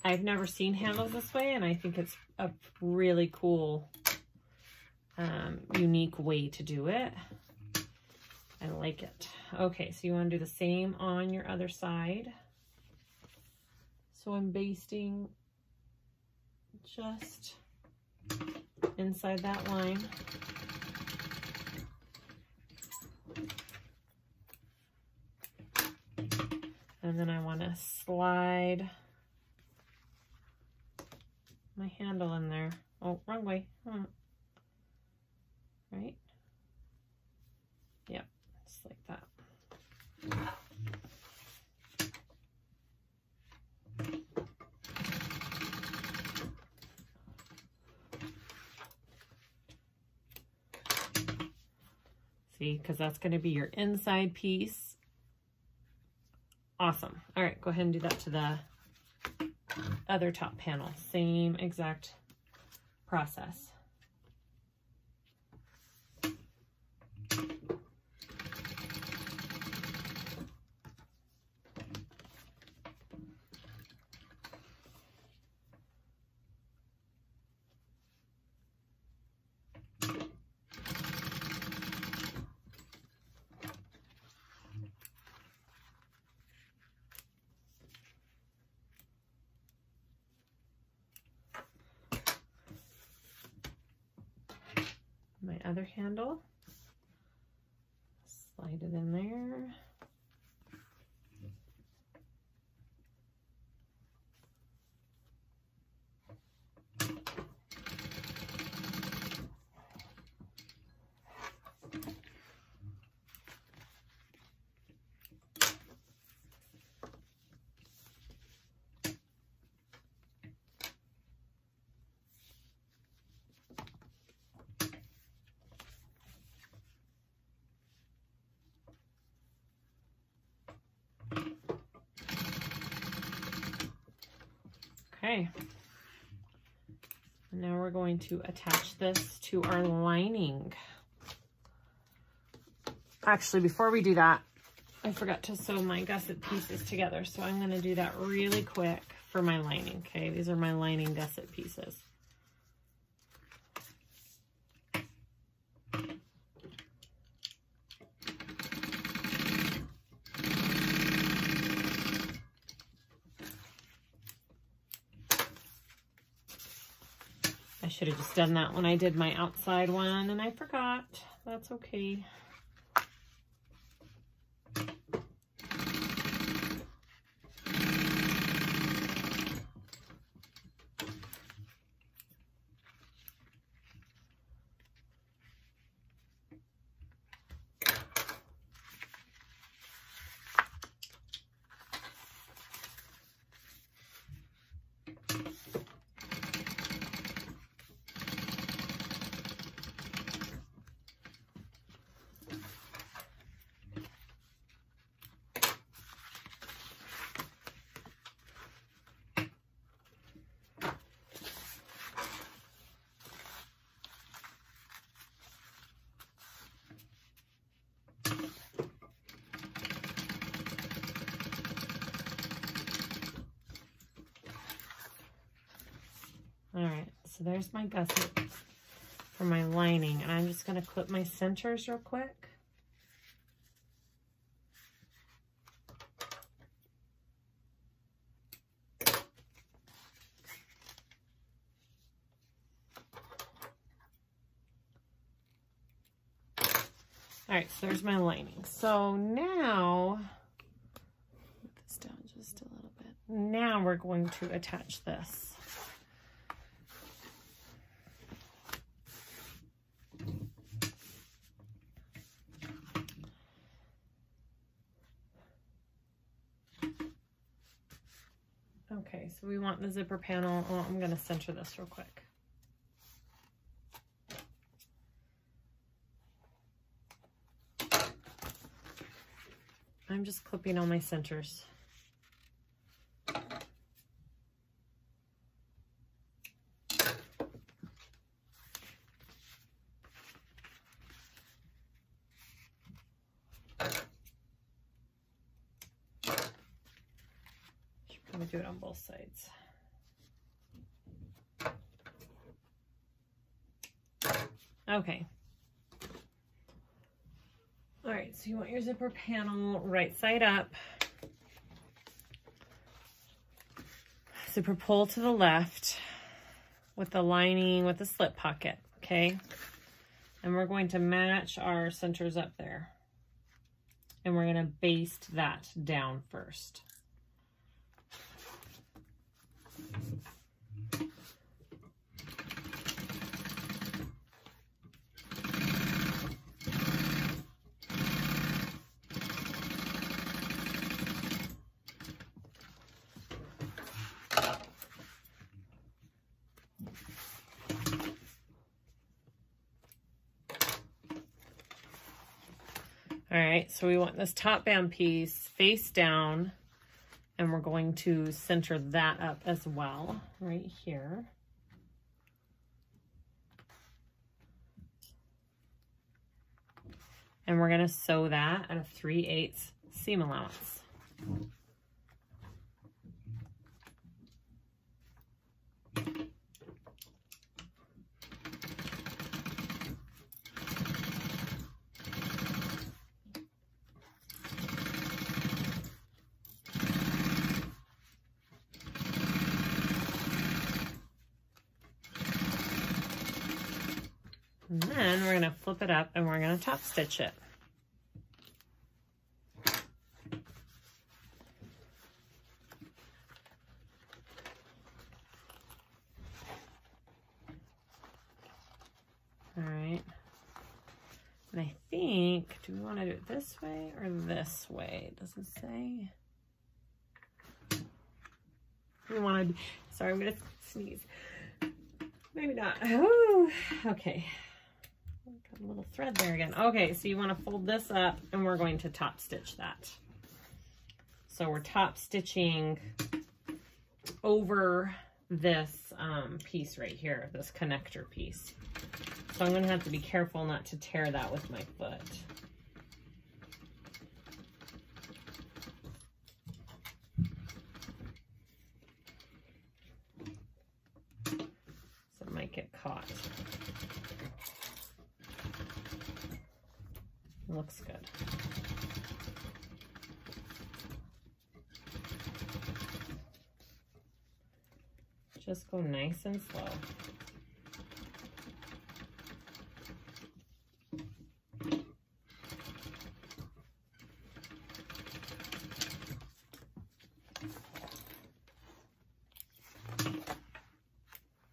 I've never seen handles this way, and I think it's a really cool, unique way to do it. I like it. Okay, so you want to do the same on your other side. So I'm basting just inside that line. And then I want to slide my handle in there. Oh, wrong way. Right? Yep. Like that. See, because that's going to be your inside piece. Awesome. All right, go ahead and do that to the other top panel. Same exact process. my other handle, slide it in there. Okay, now we're going to attach this to our lining. Actually, before we do that, I forgot to sew my gusset pieces together, so I'm going to do that really quick for my lining. Okay, these are my lining gusset pieces. Should have just done that when I did my outside one, and I forgot. That's okay. All right, so there's my gusset for my lining, and I'm just going to clip my centers real quick. All right, so there's my lining. So now, put this down just a little bit. Now we're going to attach this. Okay, so we want the zipper panel. Oh, I'm going to center this real quick. I'm just clipping all my centers. Do it on both sides. Okay. All right, so you want your zipper panel right side up. Zipper pull to the left with the lining with the slip pocket, okay? And we're going to match our centers up there. And we're going to baste that down first. All right, so we want this top band piece face down, and we're going to center that up as well, right here. And we're gonna sew that at a 3/8 seam allowance. going to flip it up and we're going to top stitch it. All right. And I think, do we want to do it this way or this way? It doesn't say. We wanted, sorry, I'm going to sneeze. Maybe not. Ooh, okay. Got a little thread there again. Okay, so you want to fold this up and we're going to top stitch that. So we're top stitching over this piece right here, this connector piece. So I'm going to have to be careful not to tear that with my foot. Looks good. Just go nice and slow.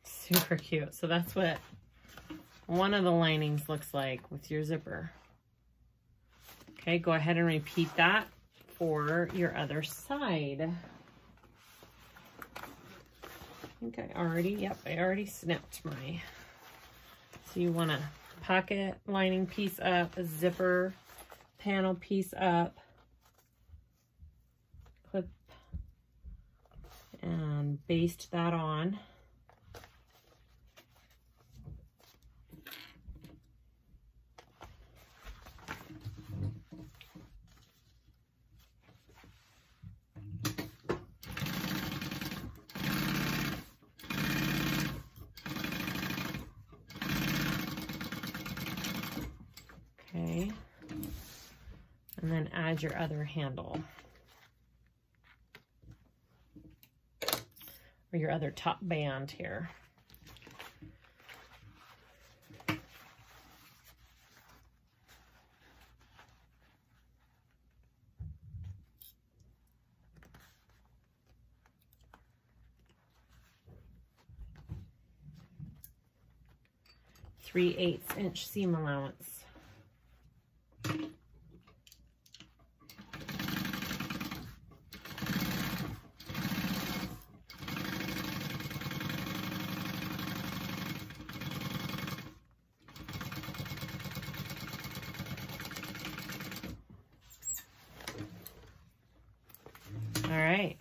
Super cute. So that's what one of the linings looks like with your zipper. Okay, go ahead and repeat that for your other side. I think I already, yep, I already snipped my. So you want to pocket lining piece up, zipper panel piece up, clip and baste that on. And then add your other handle or your other top band here. .3/8" seam allowance.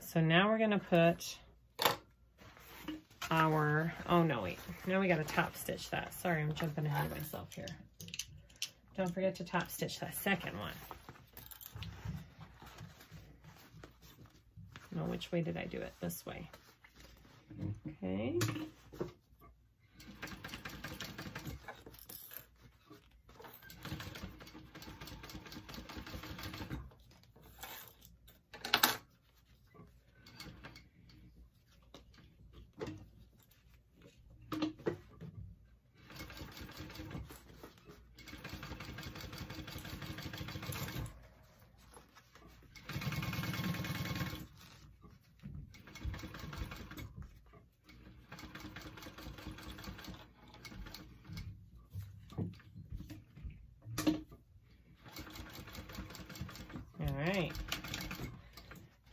So now we're going to put our, oh no, wait, now we got to top stitch that. Sorry, I'm jumping ahead of myself here. Don't forget to top stitch that second one. No, which way did I do it? This way. Okay.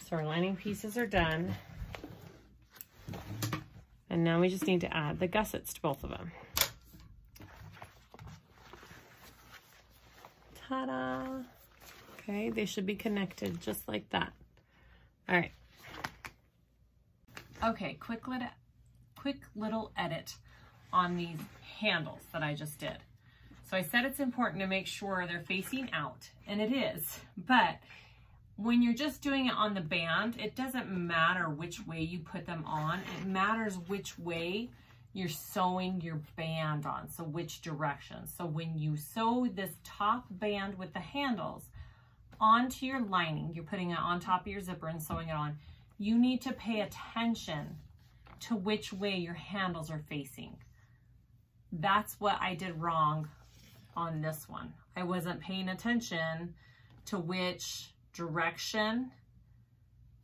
So our lining pieces are done. And now we just need to add the gussets to both of them. Ta-da! Okay, they should be connected just like that. All right. Okay, quick little edit on these handles that I just did. So I said it's important to make sure they're facing out, and it is, but when you're just doing it on the band, it doesn't matter which way you put them on. It matters which way you're sewing your band on, so which direction. So when you sew this top band with the handles onto your lining, you're putting it on top of your zipper and sewing it on, you need to pay attention to which way your handles are facing. That's what I did wrong on this one. I wasn't paying attention to which direction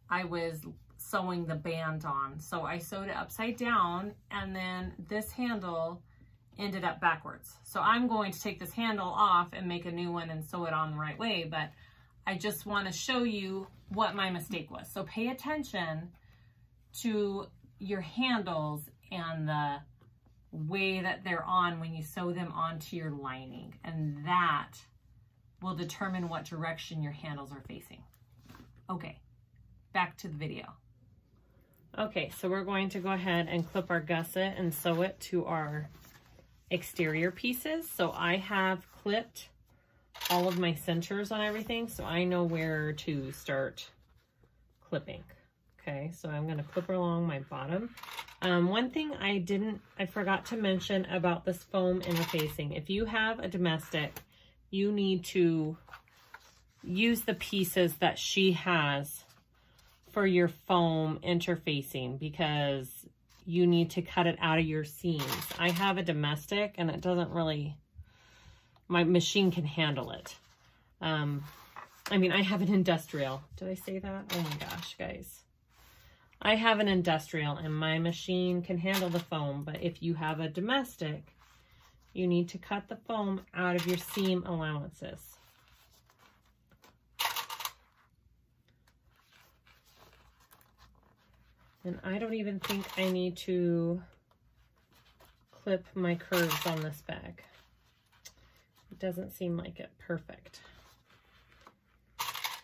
I was sewing the band on. So I sewed it upside down, and then this handle ended up backwards. So I'm going to take this handle off and make a new one and sew it on the right way, but I just want to show you what my mistake was. So pay attention to your handles and the way that they're on when you sew them onto your lining, and that will determine what direction your handles are facing. Okay, back to the video. Okay, so we're going to go ahead and clip our gusset and sew it to our exterior pieces. So I have clipped all of my centers on everything, so I know where to start clipping. Okay, so I'm going to clip along my bottom. One thing I forgot to mention about this foam interfacing. If you have a domestic, you need to use the pieces that she has for your foam interfacing, because you need to cut it out of your seams. I have a domestic and it doesn't really, my machine can handle it. I mean, I have an industrial. Did I say that? Oh my gosh, guys. I have an industrial and my machine can handle the foam, but if you have a domestic, you need to cut the foam out of your seam allowances. And I don't even think I need to clip my curves on this bag. It doesn't seem like it. Perfect.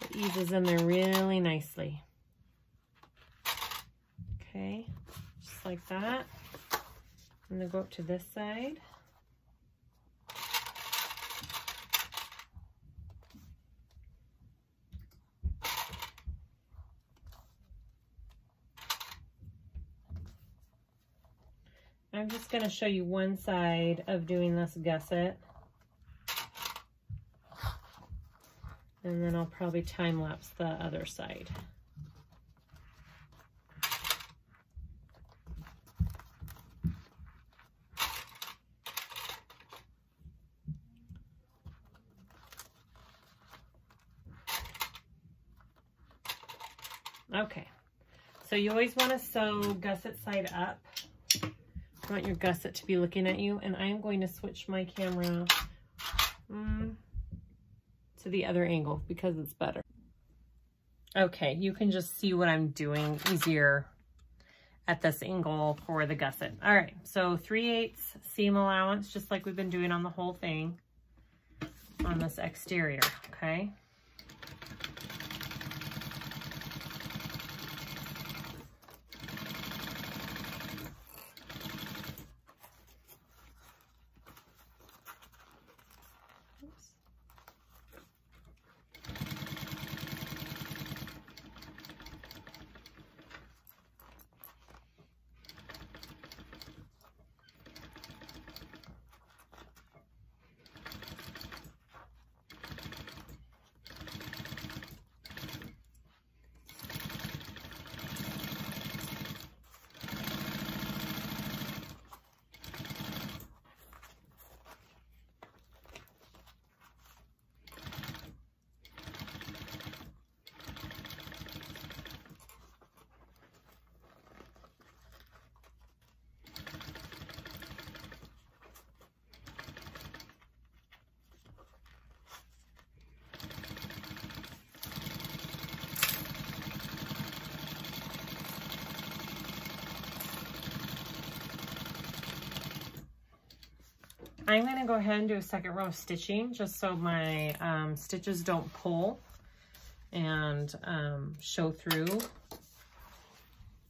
It eases in there really nicely. Okay, just like that. I'm gonna go up to this side. I'm just gonna show you one side of doing this gusset, and then I'll probably time lapse the other side. Okay, so you always want to sew gusset side up. You want your gusset to be looking at you, and I'm going to switch my camera to the other angle because it's better. Okay, you can just see what I'm doing easier at this angle for the gusset. All right, so 3/8 seam allowance, just like we've been doing on the whole thing on this exterior, okay? I'm going to go ahead and do a second row of stitching just so my stitches don't pull and show through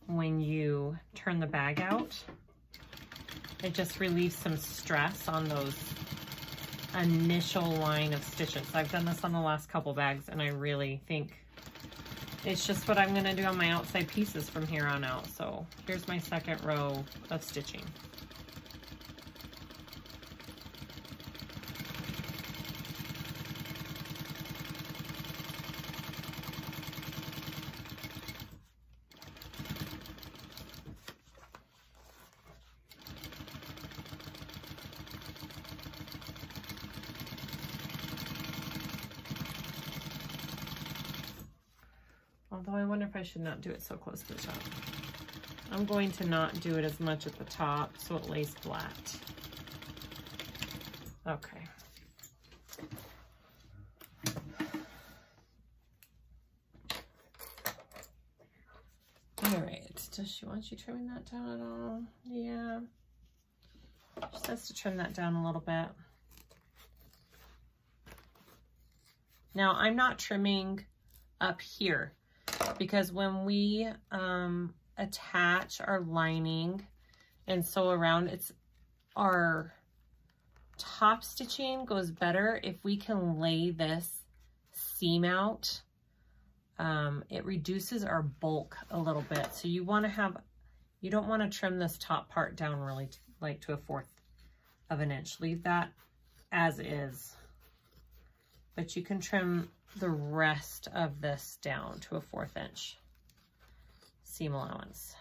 when you turn the bag out. It just relieves some stress on those initial line of stitches. I've done this on the last couple bags, and I really think it's just what I'm going to do on my outside pieces from here on out. So here's my second row of stitching. Although I wonder if I should not do it so close to the top. I'm going to not do it as much at the top so it lays flat. Okay. Alright, does she want you trimming that down at all? Yeah. She says to trim that down a little bit. Now, I'm not trimming up here because when we attach our lining and sew around, it's our top stitching goes better if we can lay this seam out. It reduces our bulk a little bit. So you want to have, you don't want to trim this top part down really like to 1/4 of an inch. Leave that as is. But you can trim the rest of this down to 1/4 inch seam allowance.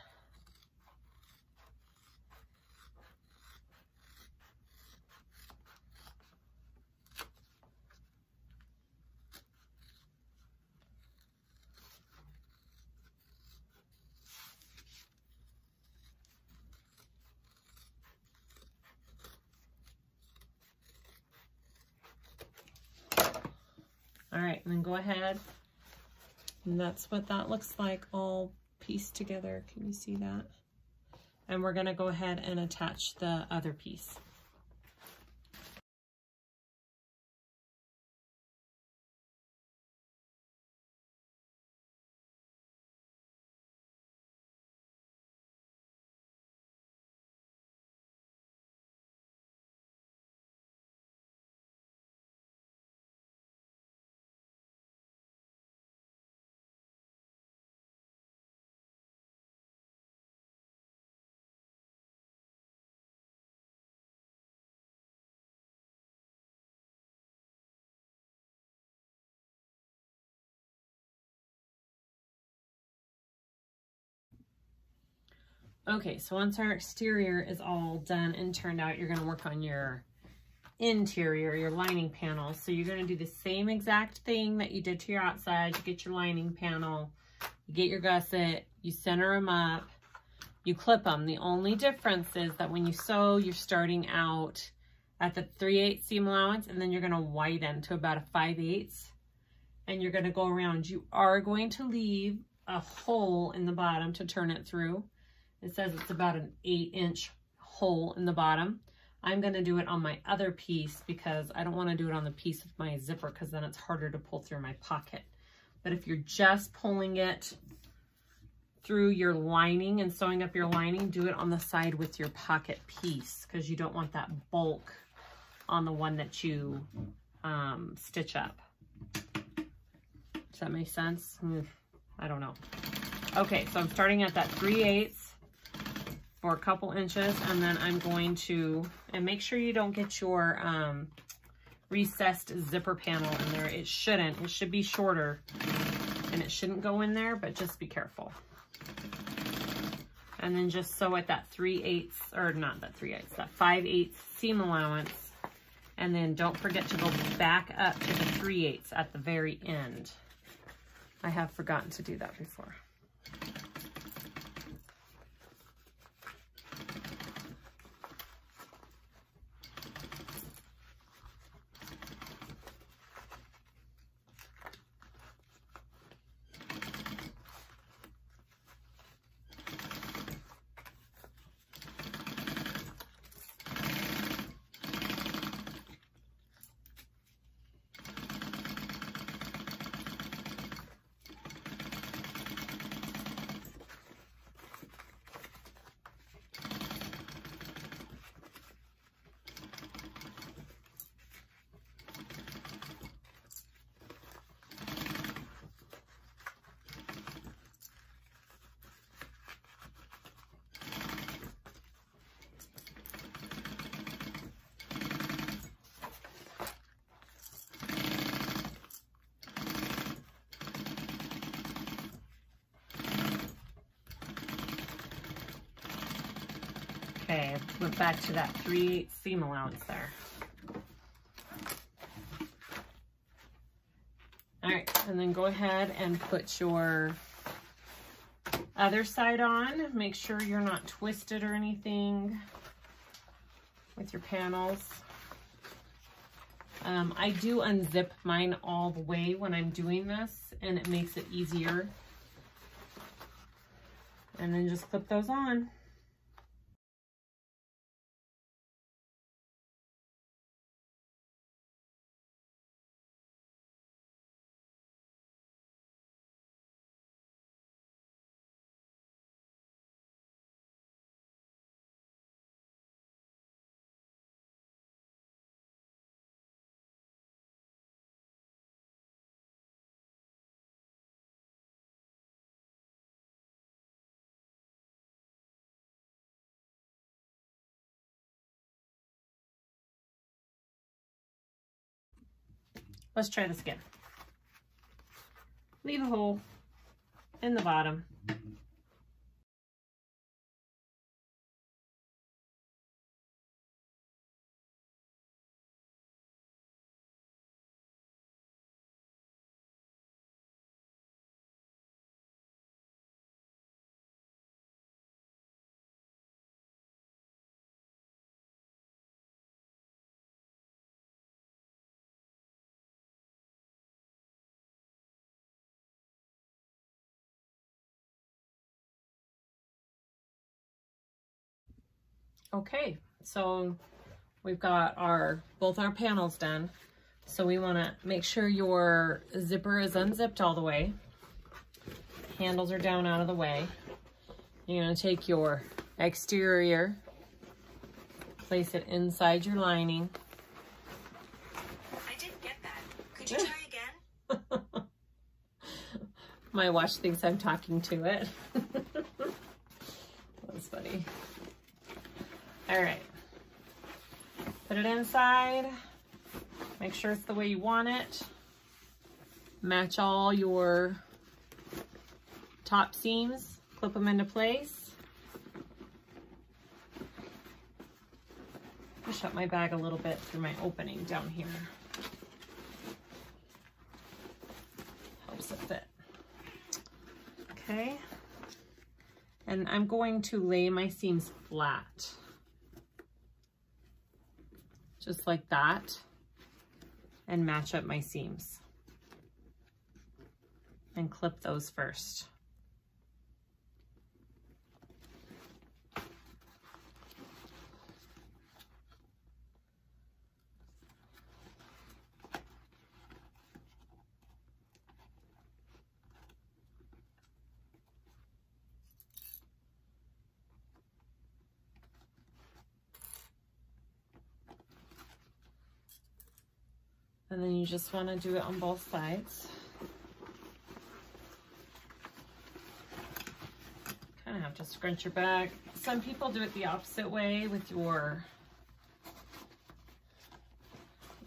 All right, and then go ahead, and that's what that looks like all pieced together. Can you see that? And we're gonna go ahead and attach the other piece. Okay, so once our exterior is all done and turned out, you're going to work on your interior, your lining panel. So you're going to do the same exact thing that you did to your outside. You get your lining panel, you get your gusset, you center them up, you clip them. The only difference is that when you sew, you're starting out at the 3/8 seam allowance, and then you're going to widen to about a 5/8, and you're going to go around. You are going to leave a hole in the bottom to turn it through. It says it's about an 8-inch hole in the bottom. I'm going to do it on my other piece because I don't want to do it on the piece with my zipper because then it's harder to pull through my pocket. But if you're just pulling it through your lining and sewing up your lining, do it on the side with your pocket piece because you don't want that bulk on the one that you stitch up. Does that make sense? I don't know. Okay, so I'm starting at that 3/8 for a couple inches, and then I'm going to, and make sure you don't get your recessed zipper panel in there. It shouldn't. It should be shorter, and it shouldn't go in there, but just be careful. And then just sew at that 3/8, or not that 3/8, that 5/8 seam allowance, and then don't forget to go back up to the 3/8 at the very end. I have forgotten to do that before. Okay, went back to that 3/8 seam allowance there. All right, and then go ahead and put your Other side on. Make sure you're not twisted or anything with your panels. I do unzip mine all the way when I'm doing this, and it makes it easier. And then just clip those on. Let's try this again. Leave a hole in the bottom. Okay, so we've got our both our panels done. So we want to make sure your zipper is unzipped all the way. Handles are down out of the way. You're going to take your exterior, place it inside your lining. I didn't get that. Could you try again? My watch thinks I'm talking to it. That's funny. All right, put it inside, make sure it's the way you want it. Match all your top seams, clip them into place. Push up my bag a little bit through my opening down here. Helps it fit. Okay, and I'm going to lay my seams flat. Just like that, and match up my seams and clip those first. And then you just want to do it on both sides. Kind of have to scrunch your back. Some people do it the opposite way with your,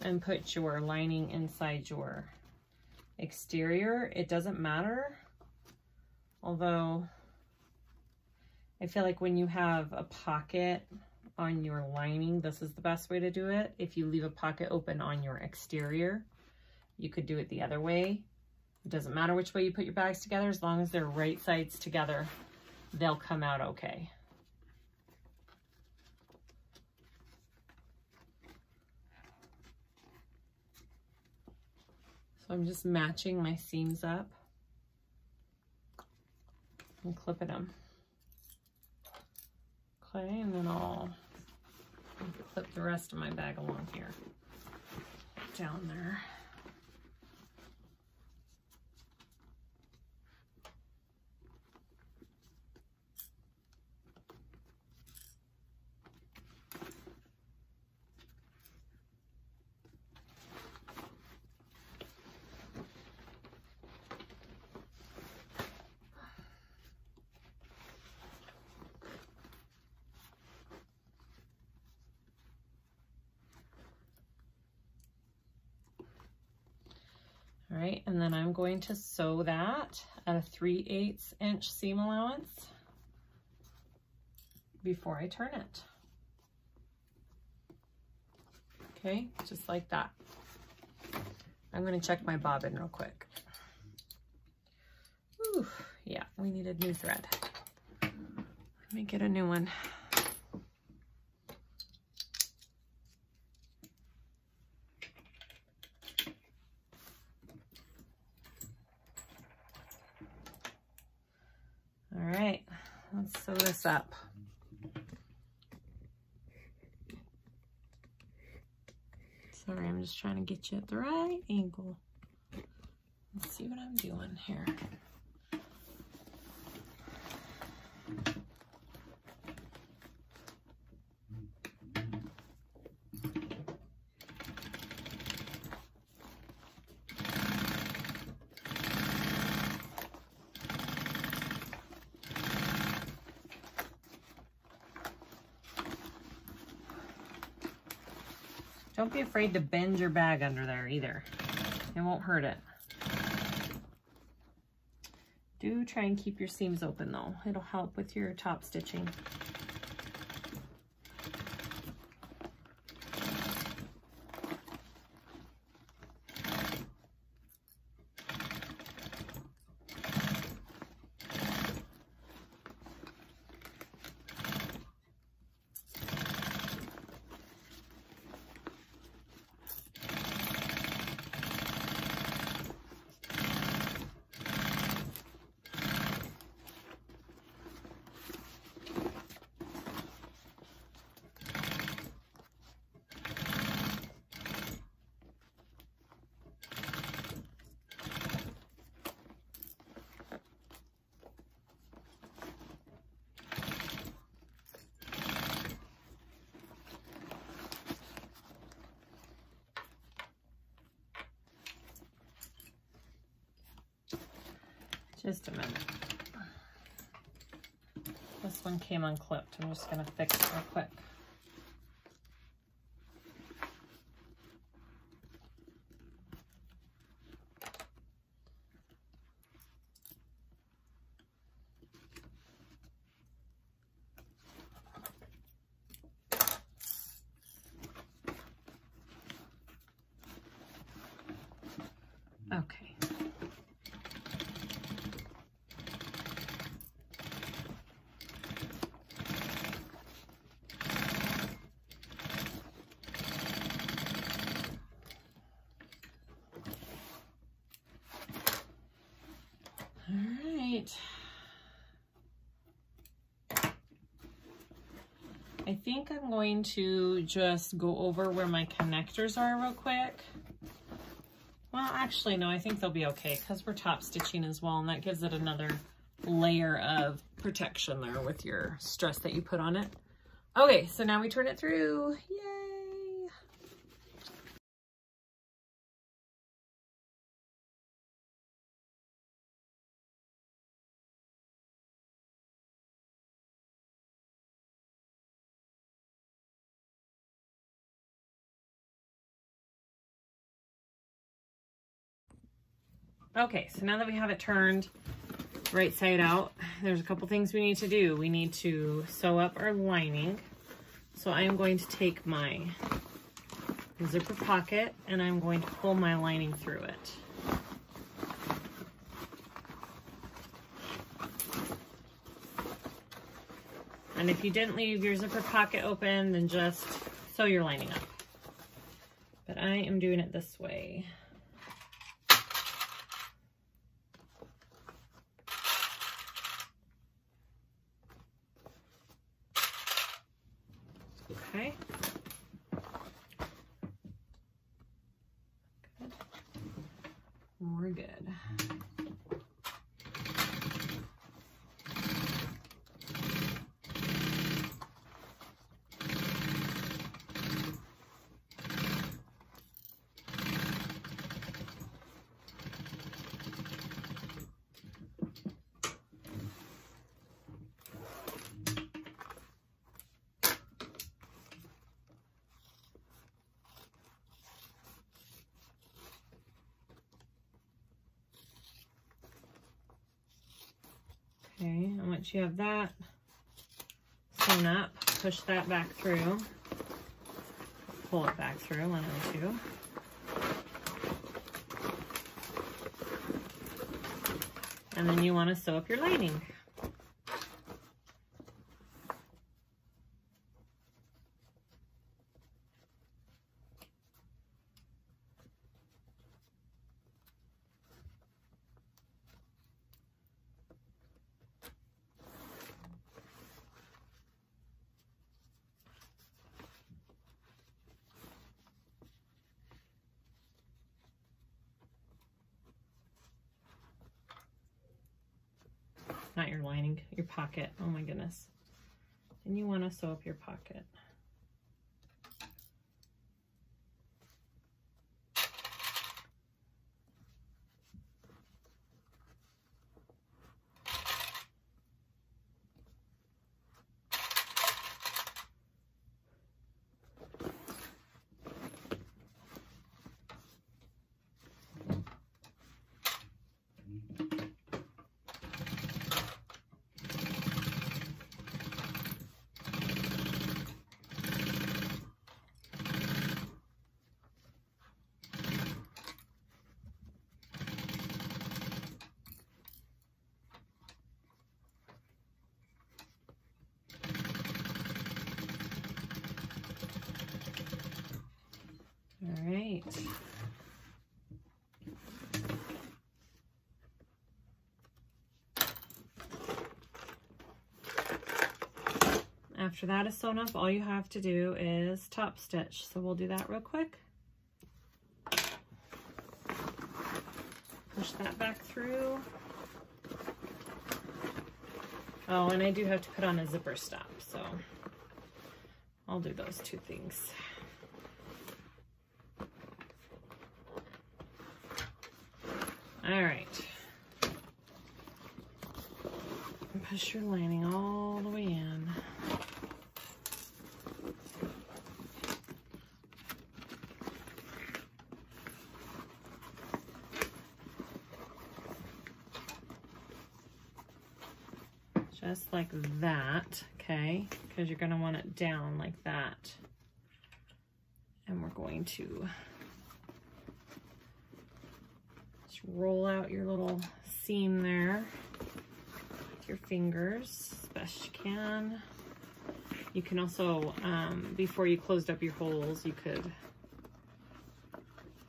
and put your lining inside your exterior. It doesn't matter. Although I feel like when you have a pocket on your lining, this is the best way to do it. If you leave a pocket open on your exterior, you could do it the other way. It doesn't matter which way you put your bags together, as long as they're right sides together, they'll come out okay. So I'm just matching my seams up and clipping them. Okay, and then I'll clip the rest of my bag along here, down there. All right, and then I'm going to sew that at a 3/8" seam allowance before I turn it. Okay, just like that. I'm gonna check my bobbin real quick. Ooh, Yeah, we need a new thread. Let me get a new one. All right, let's sew this up. Sorry, I'm just trying to get you at the right angle. Let's see what I'm doing here. Don't be afraid to bend your bag under there either. It won't hurt it. Do try and keep your seams open though. It'll help with your top stitching. Just a minute. This one came unclipped. I'm just gonna fix it real quick. I think I'm going to just go over where my connectors are real quick. Well, actually, no, I think they'll be okay because we're top stitching as well, and that gives it another layer of protection there with your stress that you put on it. Okay, so now we turn it through. Yay! Okay, so now that we have it turned right side out, there's a couple things we need to do. We need to sew up our lining. So I am going to take my zipper pocket and I'm going to pull my lining through it. And if you didn't leave your zipper pocket open, then just sew your lining up. But I am doing it this way. Okay. Good. We're good. Okay, and once you have that sewn up, push that back through, pull it back through, one and two. And then you want to sew up your lining. Not your lining, your pocket. Oh my goodness. And you want to sew up your pocket. After that is sewn up, all you have to do is top stitch. So we'll do that real quick. Push that back through. Oh, and I do have to put on a zipper stop, so I'll do those two things. All right. Push your lining all the way in. Just like that, okay? Because you're gonna want it down like that. And we're going to just roll out your little seam there with your fingers as best you can. You can also, before you closed up your holes, you could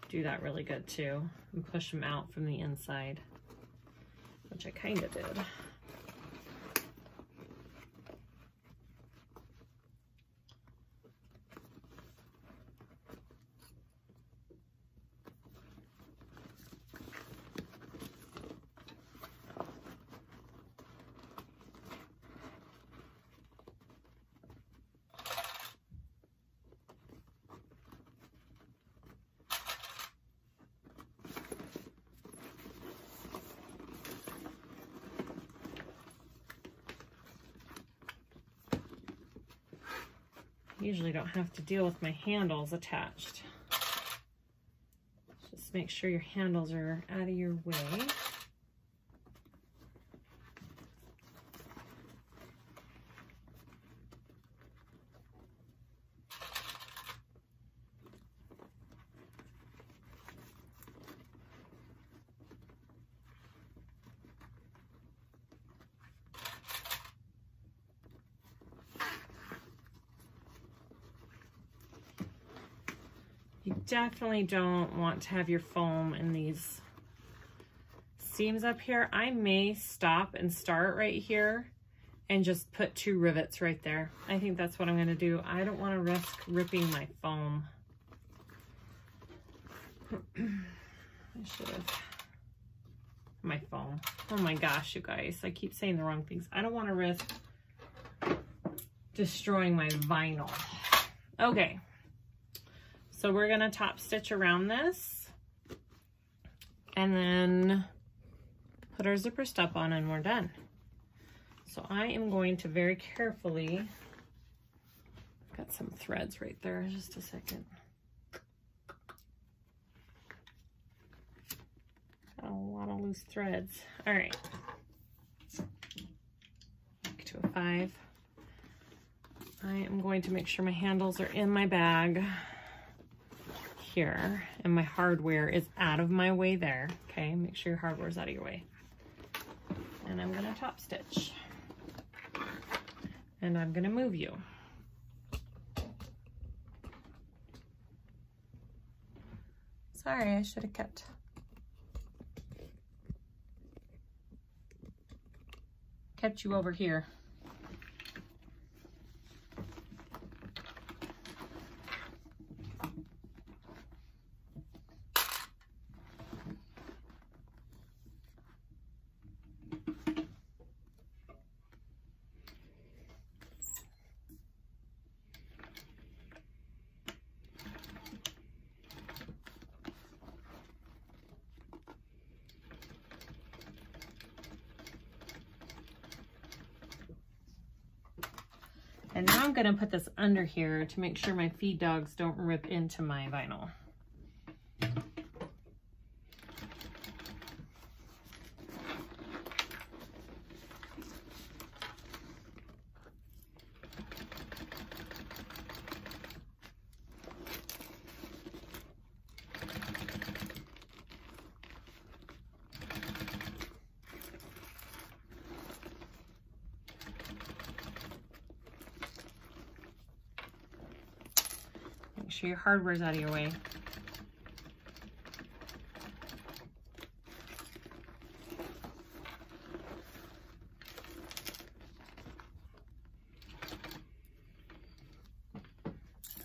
do that really good too and push them out from the inside, which I kind of did. Usually don't have to deal with my handles attached. Just make sure your handles are out of your way. Definitely don't want to have your foam in these seams up here. I may stop and start right here and just put two rivets right there. I think that's what I'm going to do. I don't want to risk ripping my foam. My foam. Oh my gosh, you guys. I keep saying the wrong things. I don't want to risk destroying my vinyl. Okay. So we're gonna top stitch around this and then put our zipper stop on and we're done. So I am going to very carefully, I've got some threads right there, just a second. Got a lot of loose threads. All right, back to a 5. I am going to make sure my handles are in my bag here and my hardware is out of my way there. Okay, make sure your hardware is out of your way. and I'm going to top stitch, and I'm going to move you. Sorry, I should have kept. You over here. And now I'm going to put this under here to make sure my feed dogs don't rip into my vinyl. Sure your hardware's out of your way.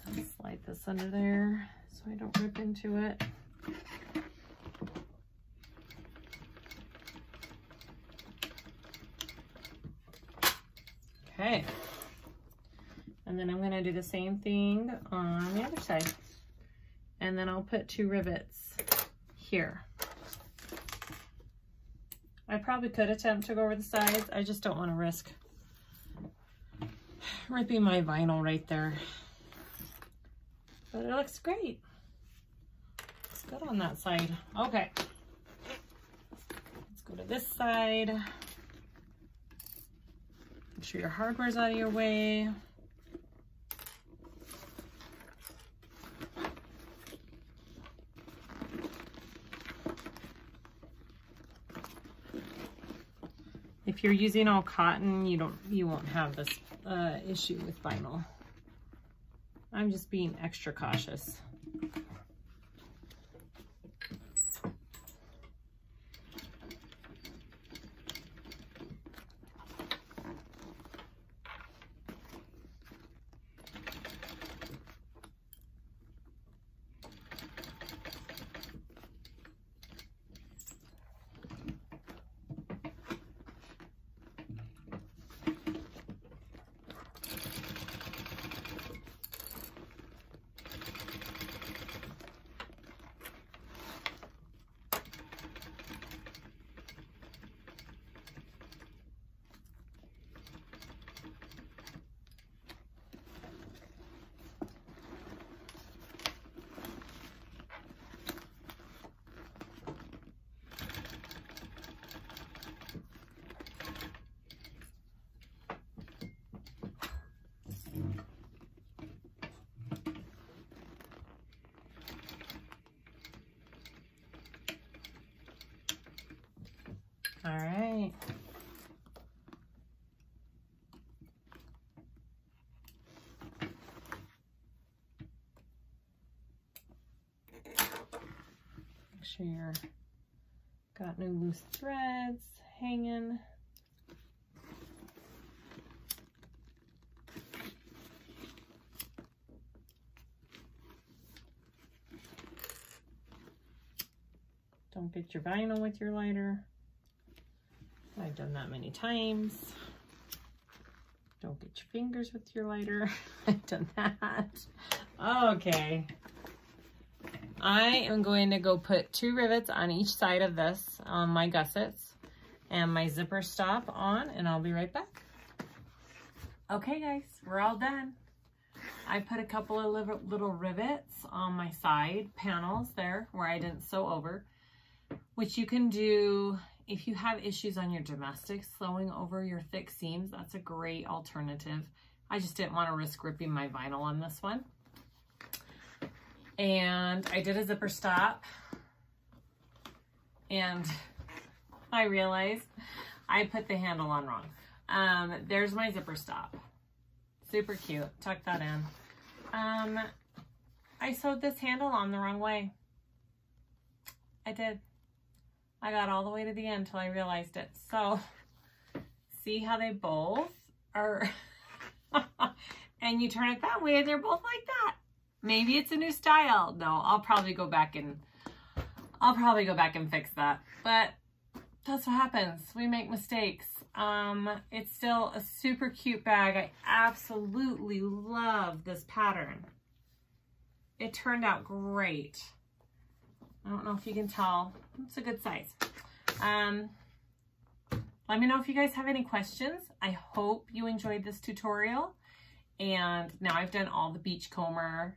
I'll slide this under there so I don't rip into it. Okay. And then I'm going to do the same thing on the other side. And then I'll put two rivets here. I probably could attempt to go over the sides. I just don't want to risk ripping my vinyl right there. But it looks great. It's good on that side. Okay. Let's go to this side. Make sure your hardware's out of your way. If you're using all cotton, you won't have this issue with vinyl. I'm just being extra cautious. All right. Make sure you're got no loose threads hanging. Don't get your vinyl with your lighter. I've done that many times. Don't get your fingers with your lighter. I've done that. Okay. I am going to go put two rivets on each side of this, on my gussets, and my zipper stop on, and I'll be right back. Okay, guys, we're all done. I put a couple of little rivets on my side panels there where I didn't sew over, which you can do. If you have issues on your domestic sewing over your thick seams, that's a great alternative. I just didn't want to risk ripping my vinyl on this one. And I did a zipper stop. And I realized I put the handle on wrong. There's my zipper stop. Super cute. Tuck that in. I sewed this handle on the wrong way. I did. I got all the way to the end till I realized it. So see how they both are, and you turn it that way, they're both like that. Maybe it's a new style. No, I'll probably go back and fix that. But that's what happens. We make mistakes. It's still a super cute bag. I absolutely love this pattern. It turned out great. I don't know if you can tell. It's a good size. Let me know if you guys have any questions. I hope you enjoyed this tutorial. And now I've done all the Beachcomber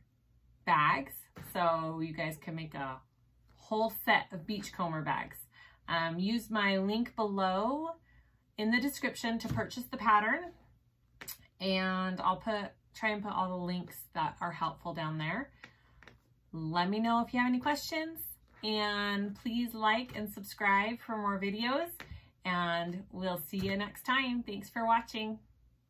bags, so you guys can make a whole set of Beachcomber bags. Use my link below in the description to purchase the pattern, and I'll try and put all the links that are helpful down there. Let me know if you have any questions, and please like and subscribe for more videos, and we'll see you next time. Thanks for watching.